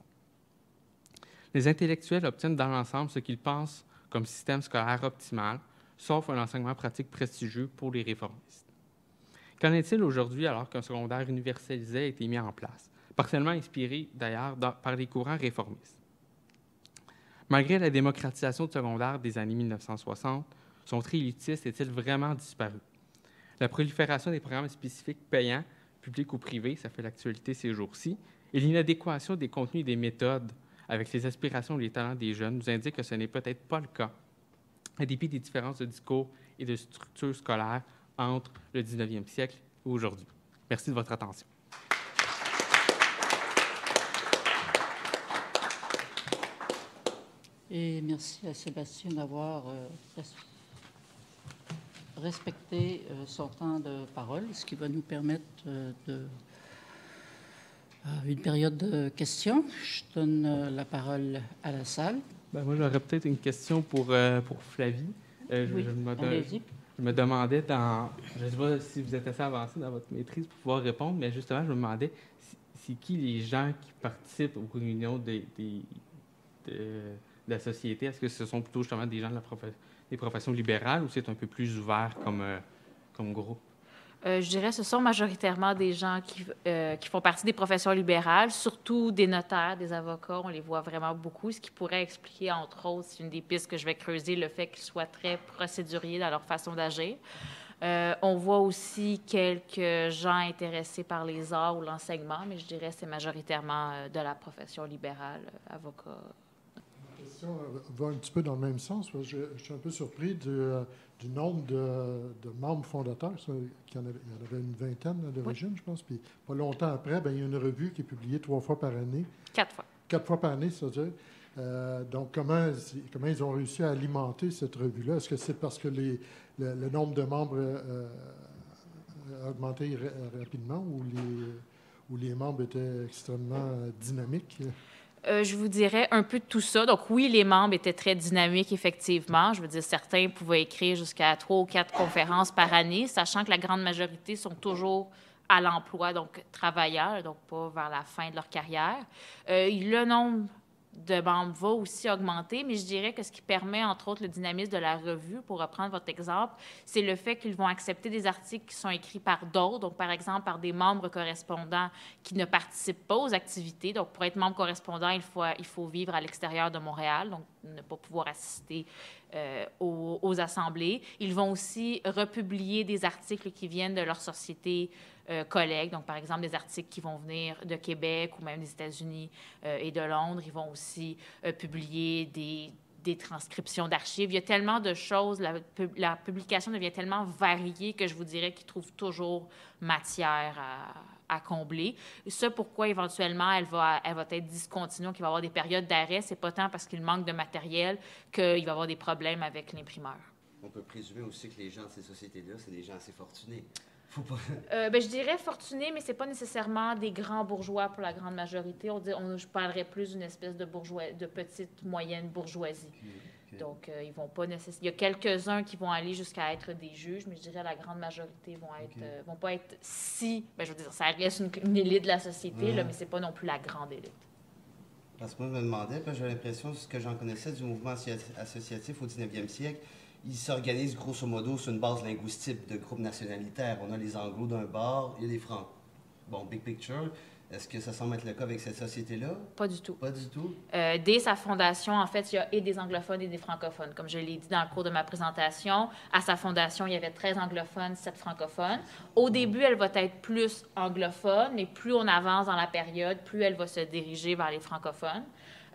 Les intellectuels obtiennent dans l'ensemble ce qu'ils pensent comme système scolaire optimal, sauf un enseignement pratique prestigieux pour les réformistes. Qu'en est-il aujourd'hui alors qu'un secondaire universalisé a été mis en place, partiellement inspiré d'ailleurs par les courants réformistes? Malgré la démocratisation du secondaire des années 1960, son trait élitiste est-il vraiment disparu? La prolifération des programmes spécifiques payants, publics ou privés, ça fait l'actualité ces jours-ci, et l'inadéquation des contenus et des méthodes avec les aspirations et les talents des jeunes nous indiquent que ce n'est peut-être pas le cas, à dépit des différences de discours et de structures scolaires entre le 19e siècle et aujourd'hui. Merci de votre attention. Et merci à Sébastien d'avoir respecté son temps de parole, ce qui va nous permettre une période de questions. Je donne la parole à la salle. Ben, moi, j'aurais peut-être une question pour Flavie. Oui, je me demandais, je ne sais pas si vous êtes assez avancé dans votre maîtrise pour pouvoir répondre, mais justement, je me demandais, c'est qui les gens qui participent aux réunions de la société? Est-ce que ce sont plutôt justement des gens de des professions libérales ou c'est un peu plus ouvert comme groupe? Je dirais que ce sont majoritairement des gens qui font partie des professions libérales, surtout des notaires, des avocats, on les voit vraiment beaucoup, ce qui pourrait expliquer, entre autres, c'est une des pistes que je vais creuser, le fait qu'ils soient très procéduriers dans leur façon d'agir. On voit aussi quelques gens intéressés par les arts ou l'enseignement, mais je dirais que c'est majoritairement de la profession libérale, avocats. Ma question va un petit peu dans le même sens. Je suis un peu surpris du nombre de membres fondateurs. Il y en avait une vingtaine d'origine, oui, je pense. Puis pas longtemps après, bien, il y a une revue qui est publiée 3 fois par année. 4 fois. 4 fois par année, ça veut dire. Donc, comment ils ont réussi à alimenter cette revue-là? Est-ce que c'est parce que le nombre de membres a augmenté rapidement ou les membres étaient extrêmement dynamiques? Je vous dirais un peu de tout ça. Donc, oui, les membres étaient très dynamiques, effectivement. Je veux dire, certains pouvaient écrire jusqu'à 3 ou 4 conférences par année, sachant que la grande majorité sont toujours à l'emploi, donc travailleurs, donc pas vers la fin de leur carrière. Le nombre de membres va aussi augmenter, mais je dirais que ce qui permet, entre autres, le dynamisme de la revue, pour reprendre votre exemple, c'est le fait qu'ils vont accepter des articles qui sont écrits par d'autres, donc par exemple par des membres correspondants qui ne participent pas aux activités. Donc, pour être membre correspondant, il faut vivre à l'extérieur de Montréal, donc ne pas pouvoir assister aux assemblées. Ils vont aussi republier des articles qui viennent de leur société collègues, donc par exemple des articles qui vont venir de Québec ou même des États-Unis et de Londres. Ils vont aussi publier des transcriptions d'archives. Il y a tellement de choses, la publication devient tellement variée que je vous dirais qu'ils trouvent toujours matière à combler. Ce pourquoi éventuellement elle va être discontinue, qu'il va y avoir des périodes d'arrêt, c'est pas tant parce qu'il manque de matériel qu'il va y avoir des problèmes avec l'imprimeur. On peut présumer aussi que les gens de ces sociétés-là, c'est des gens assez fortunés. Je dirais fortunés, mais ce n'est pas nécessairement des grands bourgeois pour la grande majorité. Je parlerais plus d'une espèce de petite, moyenne bourgeoisie. Okay. Donc, ils vont pas nécessairement... Il y a quelques-uns qui vont aller jusqu'à être des juges, mais je dirais la grande majorité vont être, vont pas être si... je veux dire, ça reste une élite de la société, là, mais ce n'est pas non plus la grande élite. Parce que moi, je me demandais, j'ai l'impression, ce que j'en connaissais du mouvement associatif au 19e siècle, ils s'organisent grosso modo sur une base linguistique de groupes nationalitaires. On a les Anglos d'un bord et les Francs. Bon, big picture, est-ce que ça semble être le cas avec cette société-là? Pas du tout. Pas du tout? Dès sa fondation, en fait, il y a et des anglophones et des francophones. Comme je l'ai dit dans le cours de ma présentation, à sa fondation, il y avait 13 anglophones, 7 francophones. Au début, elle va être plus anglophone, mais plus on avance dans la période, plus elle va se diriger vers les francophones.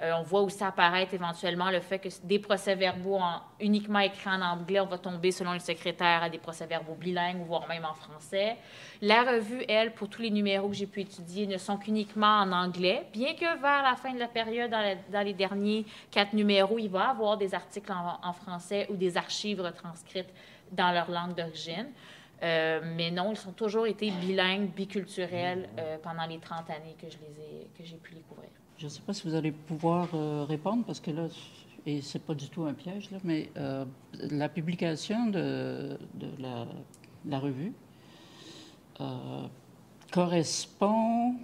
On voit aussi apparaître éventuellement le fait que des procès-verbaux uniquement écrits en anglais, on va tomber, selon le secrétaire, à des procès-verbaux bilingues, voire même en français. La revue, elle, pour tous les numéros que j'ai pu étudier, ne sont qu'uniquement en anglais, bien que vers la fin de la période, dans les derniers 4 numéros, il va y avoir des articles en français ou des archives retranscrites dans leur langue d'origine. Mais non, ils ont toujours été bilingues, biculturels pendant les 30 années que j'ai pu les couvrir. Je ne sais pas si vous allez pouvoir répondre, parce que là, et ce n'est pas du tout un piège, là, mais la publication de la revue correspond,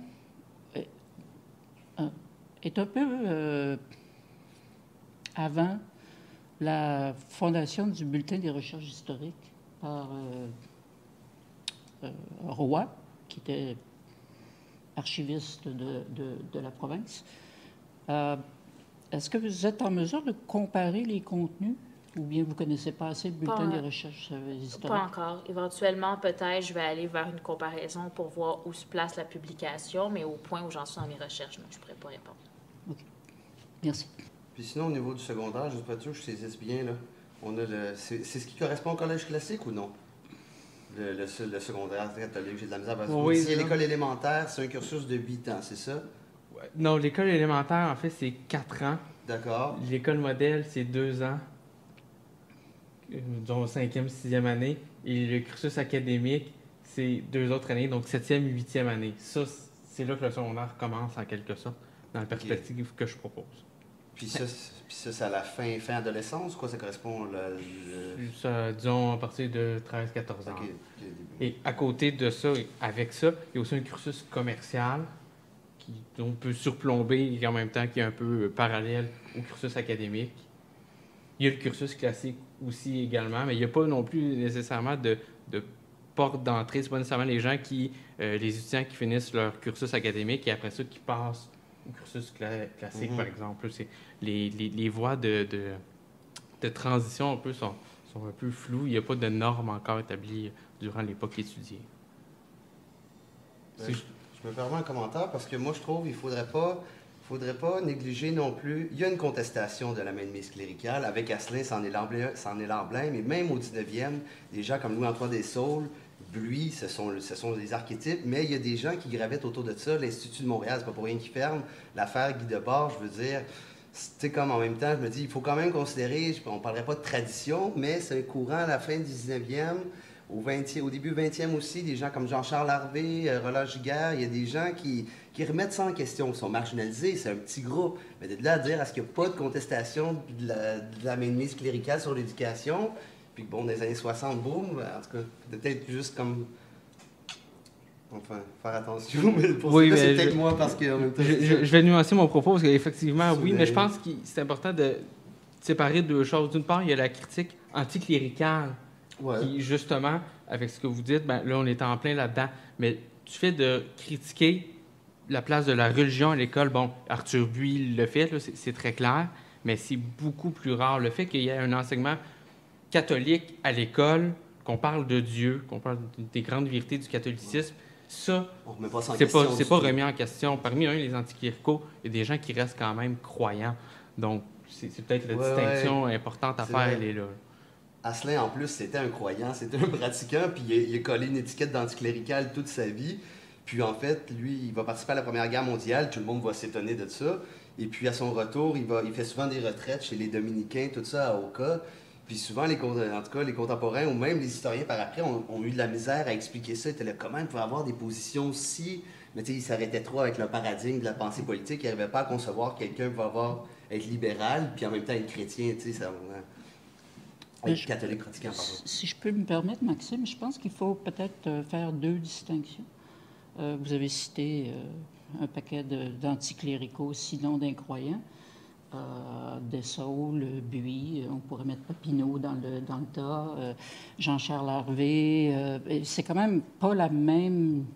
est un peu avant la fondation du Bulletin des recherches historiques par Roy, qui était... archiviste de la province. Est-ce que vous êtes en mesure de comparer les contenus ou bien vous ne connaissez pas assez le bulletin des recherches historiques? Pas encore. Éventuellement, peut-être, je vais aller vers une comparaison pour voir où se place la publication, mais au point où j'en suis dans mes recherches, donc je ne pourrais pas répondre. OK. Merci. Puis sinon, au niveau du secondaire, je ne sais pas si je saisis bien, là. C'est ce qui correspond au collège classique ou non? Le secondaire catholique, j'ai de la misère parce que l'école élémentaire, c'est un cursus de 8 ans, c'est ça? Ouais. Non, l'école élémentaire, en fait, c'est 4 ans. D'accord. L'école modèle, c'est 2 ans, dont 5e, 6e année. Et le cursus académique, c'est 2 autres années, donc 7e, 8e année. Ça, c'est là que le secondaire commence, en quelque sorte, dans la perspective que je propose. Puis ça, c'est à la fin adolescence, quoi? Ça correspond à ça, disons, à partir de 13-14 ans. Okay. Et à côté de ça, avec ça, il y a aussi un cursus commercial qui on peut surplomber et en même temps qui est un peu parallèle au cursus académique. Il y a le cursus classique aussi également, mais il n'y a pas non plus nécessairement de porte d'entrée. C'est pas nécessairement les gens qui, les étudiants qui finissent leur cursus académique et après ça qui passent au cursus classique, par exemple. Les voies de transition un peu sont un peu floues. Il n'y a pas de normes encore établies durant l'époque étudiée. Ben, je me permets un commentaire parce que moi, je trouve qu'il ne faudrait pas négliger non plus... Il y a une contestation de la mainmise cléricale. Avec Asselin, c'en est l'emblème. Et même au 19e, des gens comme Louis-Antoine Dessaules, lui, ce sont des archétypes, mais il y a des gens qui gravitent autour de ça. L'Institut de Montréal, c'est pas pour rien qu'il ferme. L'affaire Guy Debord, je veux dire, c'est comme en même temps, je me dis, il faut quand même considérer, on ne parlerait pas de tradition, mais c'est un courant à la fin du 19e, au début 20e aussi, des gens comme Jean-Charles Harvey, Roland Giguère, il y a des gens qui remettent ça en question, qui sont marginalisés, c'est un petit groupe. Mais de là à dire, est-ce qu'il n'y a pas de contestation de la mainmise cléricale sur l'éducation? Puis bon, des années 60, boum, en tout cas, peut-être juste comme... Enfin, faire attention, mais pour ça, c'est peut-être moi, parce que... Je vais nuancer mon propos, parce qu'effectivement, oui, mais je pense que c'est important de séparer deux choses. D'une part, il y a la critique anticléricale, qui, justement, avec ce que vous dites, ben, là, on est en plein là-dedans, mais du fait de critiquer la place de la religion à l'école, bon, Arthur Buis le fait, c'est très clair, mais c'est beaucoup plus rare. Le fait qu'il y ait un enseignement... catholique à l'école, qu'on parle de Dieu, qu'on parle des grandes vérités du catholicisme, ça, c'est pas remis en question. Parmi les anticléricaux, il y a des gens qui restent quand même croyants. Donc, c'est peut-être la distinction importante à faire, elle est là. Asselin, en plus, c'était un croyant, c'était un pratiquant, puis il a collé une étiquette d'anticlérical toute sa vie. Puis, en fait, lui, il va participer à la Première Guerre mondiale, tout le monde va s'étonner de ça. Et puis, à son retour, il fait souvent des retraites chez les Dominicains, tout ça, à Oka. Puis souvent, en tout cas, les contemporains ou même les historiens par après ont eu de la misère à expliquer ça. C'était comment ils pouvaient avoir des positions si... Mais tu sais, ils s'arrêtaient trop avec le paradigme de la pensée politique. Ils n'arrivaient pas à concevoir que quelqu'un pouvait être libéral puis en même temps être chrétien, tu sais, ça... catholique pratiquant, pardon. Si je peux me permettre, Maxime, je pense qu'il faut peut-être faire deux distinctions. Vous avez cité un paquet d'anticléricaux, sinon d'incroyants. Dessaulles, Buis, on pourrait mettre Papineau dans le tas, Jean-Charles Harvey. C'est quand même pas la même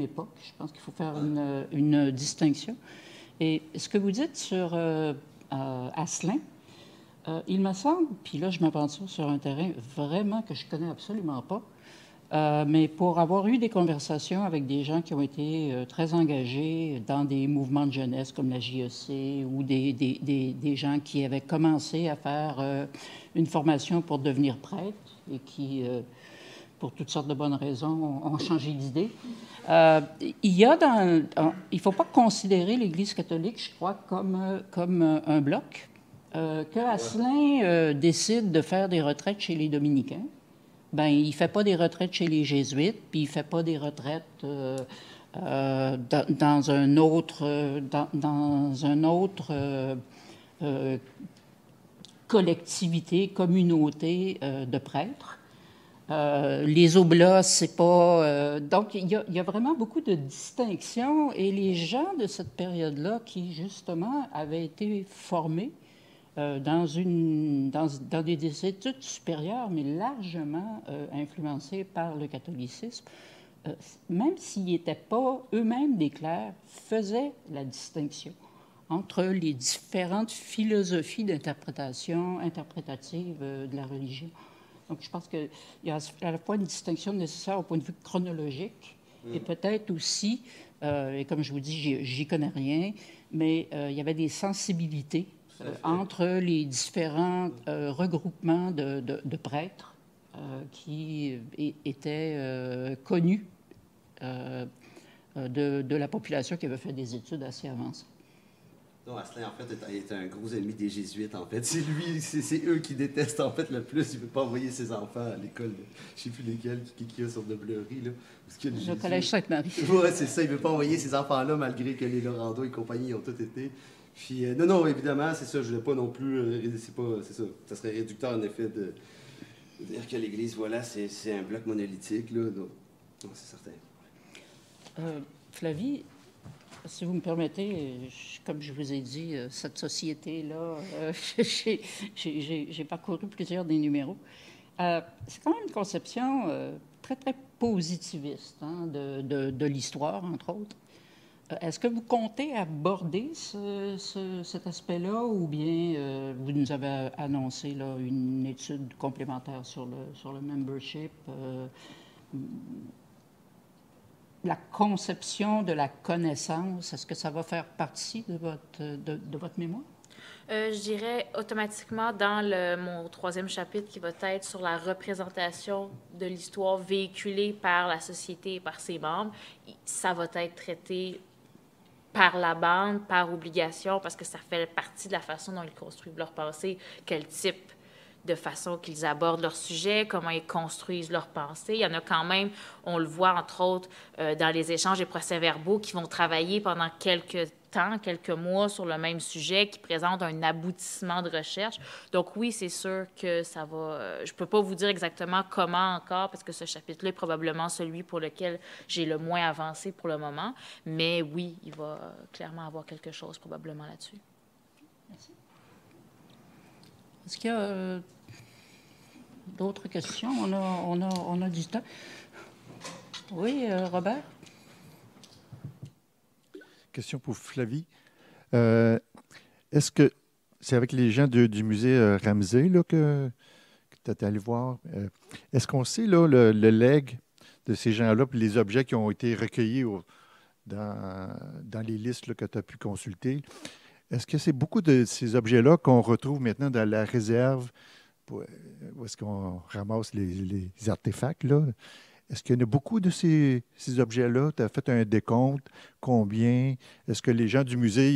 époque. Je pense qu'il faut faire une distinction. Et ce que vous dites sur Asselin, il me semble, puis là je m'aventure sur un terrain vraiment que je connais absolument pas, mais pour avoir eu des conversations avec des gens qui ont été très engagés dans des mouvements de jeunesse comme la JEC ou des gens qui avaient commencé à faire une formation pour devenir prêtre et qui, pour toutes sortes de bonnes raisons, ont changé d'idée. Il ne faut pas considérer l'Église catholique, je crois, comme un bloc. Que Asselin décide de faire des retraites chez les Dominicains, ben, il ne fait pas des retraites chez les Jésuites, puis il ne fait pas des retraites dans une autre collectivité, communauté de prêtres. Les oblats, c'est pas... donc, il y a vraiment beaucoup de distinctions, et les gens de cette période-là qui, justement, avaient été formés dans des études supérieures, mais largement influencés par le catholicisme, même s'ils n'étaient pas eux-mêmes des clercs, faisaient la distinction entre les différentes philosophies d'interprétation interprétative de la religion. Donc, je pense qu'il y a à la fois une distinction nécessaire au point de vue chronologique, et peut-être aussi, et comme je vous dis, j'y connais rien, mais il y avait des sensibilités entre les différents regroupements de prêtres qui étaient connus de la population qui avait fait des études assez avancées. Donc, Asselin, en fait, est un gros ennemi des Jésuites, en fait. C'est eux qui détestent, en fait, le plus. Il ne veut pas envoyer ses enfants à l'école, je ne sais plus lesquelles, qui a sur de Bleury, là. Le collège Sainte-Marie. Oui, c'est ça. Il ne veut pas envoyer ces enfants-là, malgré que les Lorando et compagnie ont tous été... Puis, non, évidemment, c'est ça, je ne voulais pas non plus, c'est ça, ça serait réducteur en effet de dire que l'Église, voilà, c'est un bloc monolithique, là, donc, c'est certain. Flavie, si vous me permettez, comme je vous ai dit, cette société-là, j'ai parcouru plusieurs des numéros. C'est quand même une conception très, très positiviste, hein, de l'histoire, entre autres. Est-ce que vous comptez aborder cet aspect-là, ou bien vous nous avez annoncé là, une étude complémentaire sur le membership, la conception de la connaissance, est-ce que ça va faire partie de votre mémoire? Je dirais automatiquement dans mon troisième chapitre qui va être sur la représentation de l'histoire véhiculée par la société et par ses membres. Ça va être traité par la bande, par obligation, parce que ça fait partie de la façon dont ils construisent leur pensée, quel type de façon qu'ils abordent leur sujet, comment ils construisent leur pensée. Il y en a quand même, on le voit entre autres dans les échanges et procès-verbaux, qui vont travailler pendant quelques temps, quelques mois sur le même sujet, qui présente un aboutissement de recherche. Donc oui, c'est sûr que ça va... Je ne peux pas vous dire exactement comment encore, parce que ce chapitre-là est probablement celui pour lequel j'ai le moins avancé pour le moment, mais oui, il va clairement avoir quelque chose probablement là-dessus. Merci. Est-ce qu'il y a d'autres questions? On a du temps. Oui, Robert? Question pour Flavie. Est-ce que c'est avec les gens du musée Ramsey là, que tu es allé voir? Est-ce qu'on sait là, le legs de ces gens-là puis les objets qui ont été recueillis dans les listes là, que tu as pu consulter? Est-ce que c'est beaucoup de ces objets-là qu'on retrouve maintenant dans la réserve où est-ce qu'on ramasse les artefacts là? Est-ce qu'il y en a beaucoup de ces objets-là? Tu as fait un décompte. Combien? Est-ce que les gens du musée,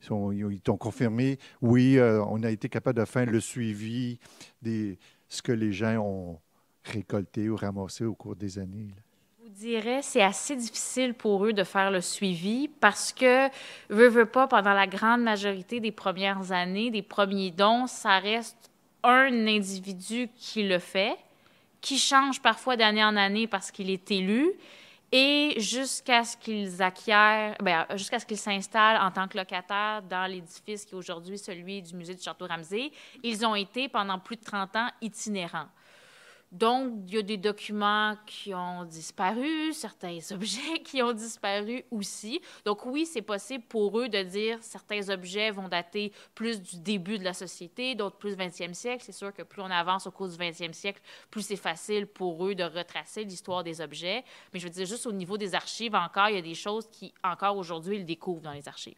ils t'ont confirmé? Oui, on a été capable de faire le suivi de ce que les gens ont récolté ou ramassé au cours des années. Là. Je dirais que c'est assez difficile pour eux de faire le suivi parce que, veux pas, pendant la grande majorité des premières années, des premiers dons, ça reste un individu qui le fait, qui change parfois d'année en année parce qu'il est élu, et jusqu'à ce qu'ils acquièrent, jusqu'à ce qu'ils s'installent en tant que locataires dans l'édifice qui est aujourd'hui celui du musée du Château Ramsey, ils ont été pendant plus de 30 ans itinérants. Donc, il y a des documents qui ont disparu, certains objets qui ont disparu aussi. Donc, oui, c'est possible pour eux de dire certains objets vont dater plus du début de la société, d'autres plus du 20e siècle. C'est sûr que plus on avance au cours du 20e siècle, plus c'est facile pour eux de retracer l'histoire des objets. Mais je veux dire, juste au niveau des archives, encore, il y a des choses qui, encore aujourd'hui, ils découvrent dans les archives.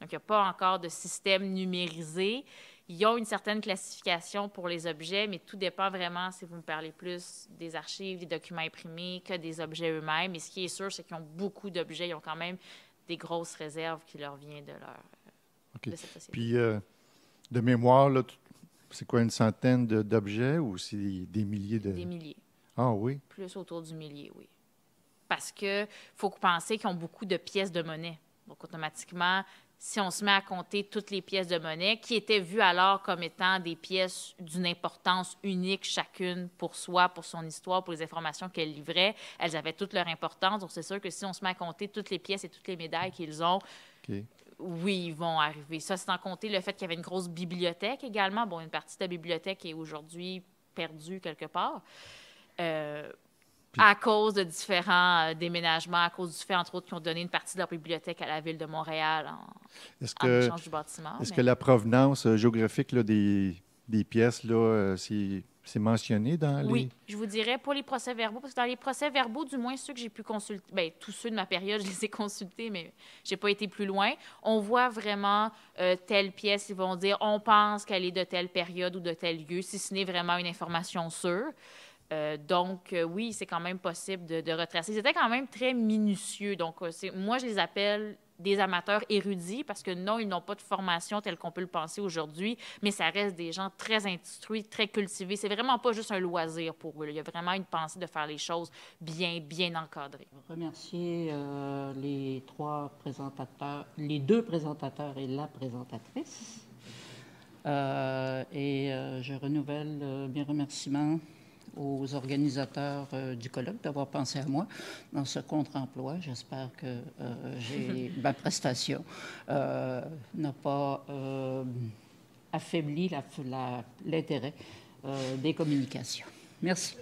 Donc, il n'y a pas encore de système numérisé. Ils ont une certaine classification pour les objets, mais tout dépend vraiment, si vous me parlez plus, des archives, des documents imprimés que des objets eux-mêmes. Et ce qui est sûr, c'est qu'ils ont beaucoup d'objets. Ils ont quand même des grosses réserves qui leur viennent de leur de cette société. Puis, de mémoire, c'est quoi, une centaine d'objets ou c'est des milliers de... Des milliers. Ah oui? Plus autour du millier, oui. Parce qu'il faut penser qu'ils ont beaucoup de pièces de monnaie. Donc, automatiquement... Si on se met à compter toutes les pièces de monnaie qui étaient vues alors comme étant des pièces d'une importance unique chacune pour soi, pour son histoire, pour les informations qu'elles livraient, elles avaient toute leur importance. Donc, c'est sûr que si on se met à compter toutes les pièces et toutes les médailles qu'ils ont, okay. Oui, ils vont arriver. Ça, c'est en compter le fait qu'il y avait une grosse bibliothèque également. Bon, une partie de la bibliothèque est aujourd'hui perdue quelque part. À cause de différents déménagements, à cause du fait, entre autres, qu'ils ont donné une partie de leur bibliothèque à la Ville de Montréal en échange du bâtiment. Est-ce que la provenance géographique là, des pièces, c'est mentionné dans les… Oui, je vous dirais pour les procès-verbaux, parce que dans les procès-verbaux, du moins ceux que j'ai pu consulter, bien, tous ceux de ma période, je les ai consultés, mais je n'ai pas été plus loin. On voit vraiment telle pièce, ils vont dire « on pense qu'elle est de telle période ou de tel lieu », si ce n'est vraiment une information sûre. Donc, oui, c'est quand même possible de retracer. Ils étaient quand même très minutieux. Donc, moi, je les appelle des amateurs érudits parce que non, ils n'ont pas de formation telle qu'on peut le penser aujourd'hui, mais ça reste des gens très instruits, très cultivés. C'est vraiment pas juste un loisir pour eux. Là. Il y a vraiment une pensée de faire les choses bien encadrées. Remercier les deux présentateurs et la présentatrice. Je renouvelle mes remerciements aux organisateurs du colloque d'avoir pensé à moi dans ce contre-emploi. J'espère que ma prestation n'a pas affaibli l'intérêt des communications. Merci.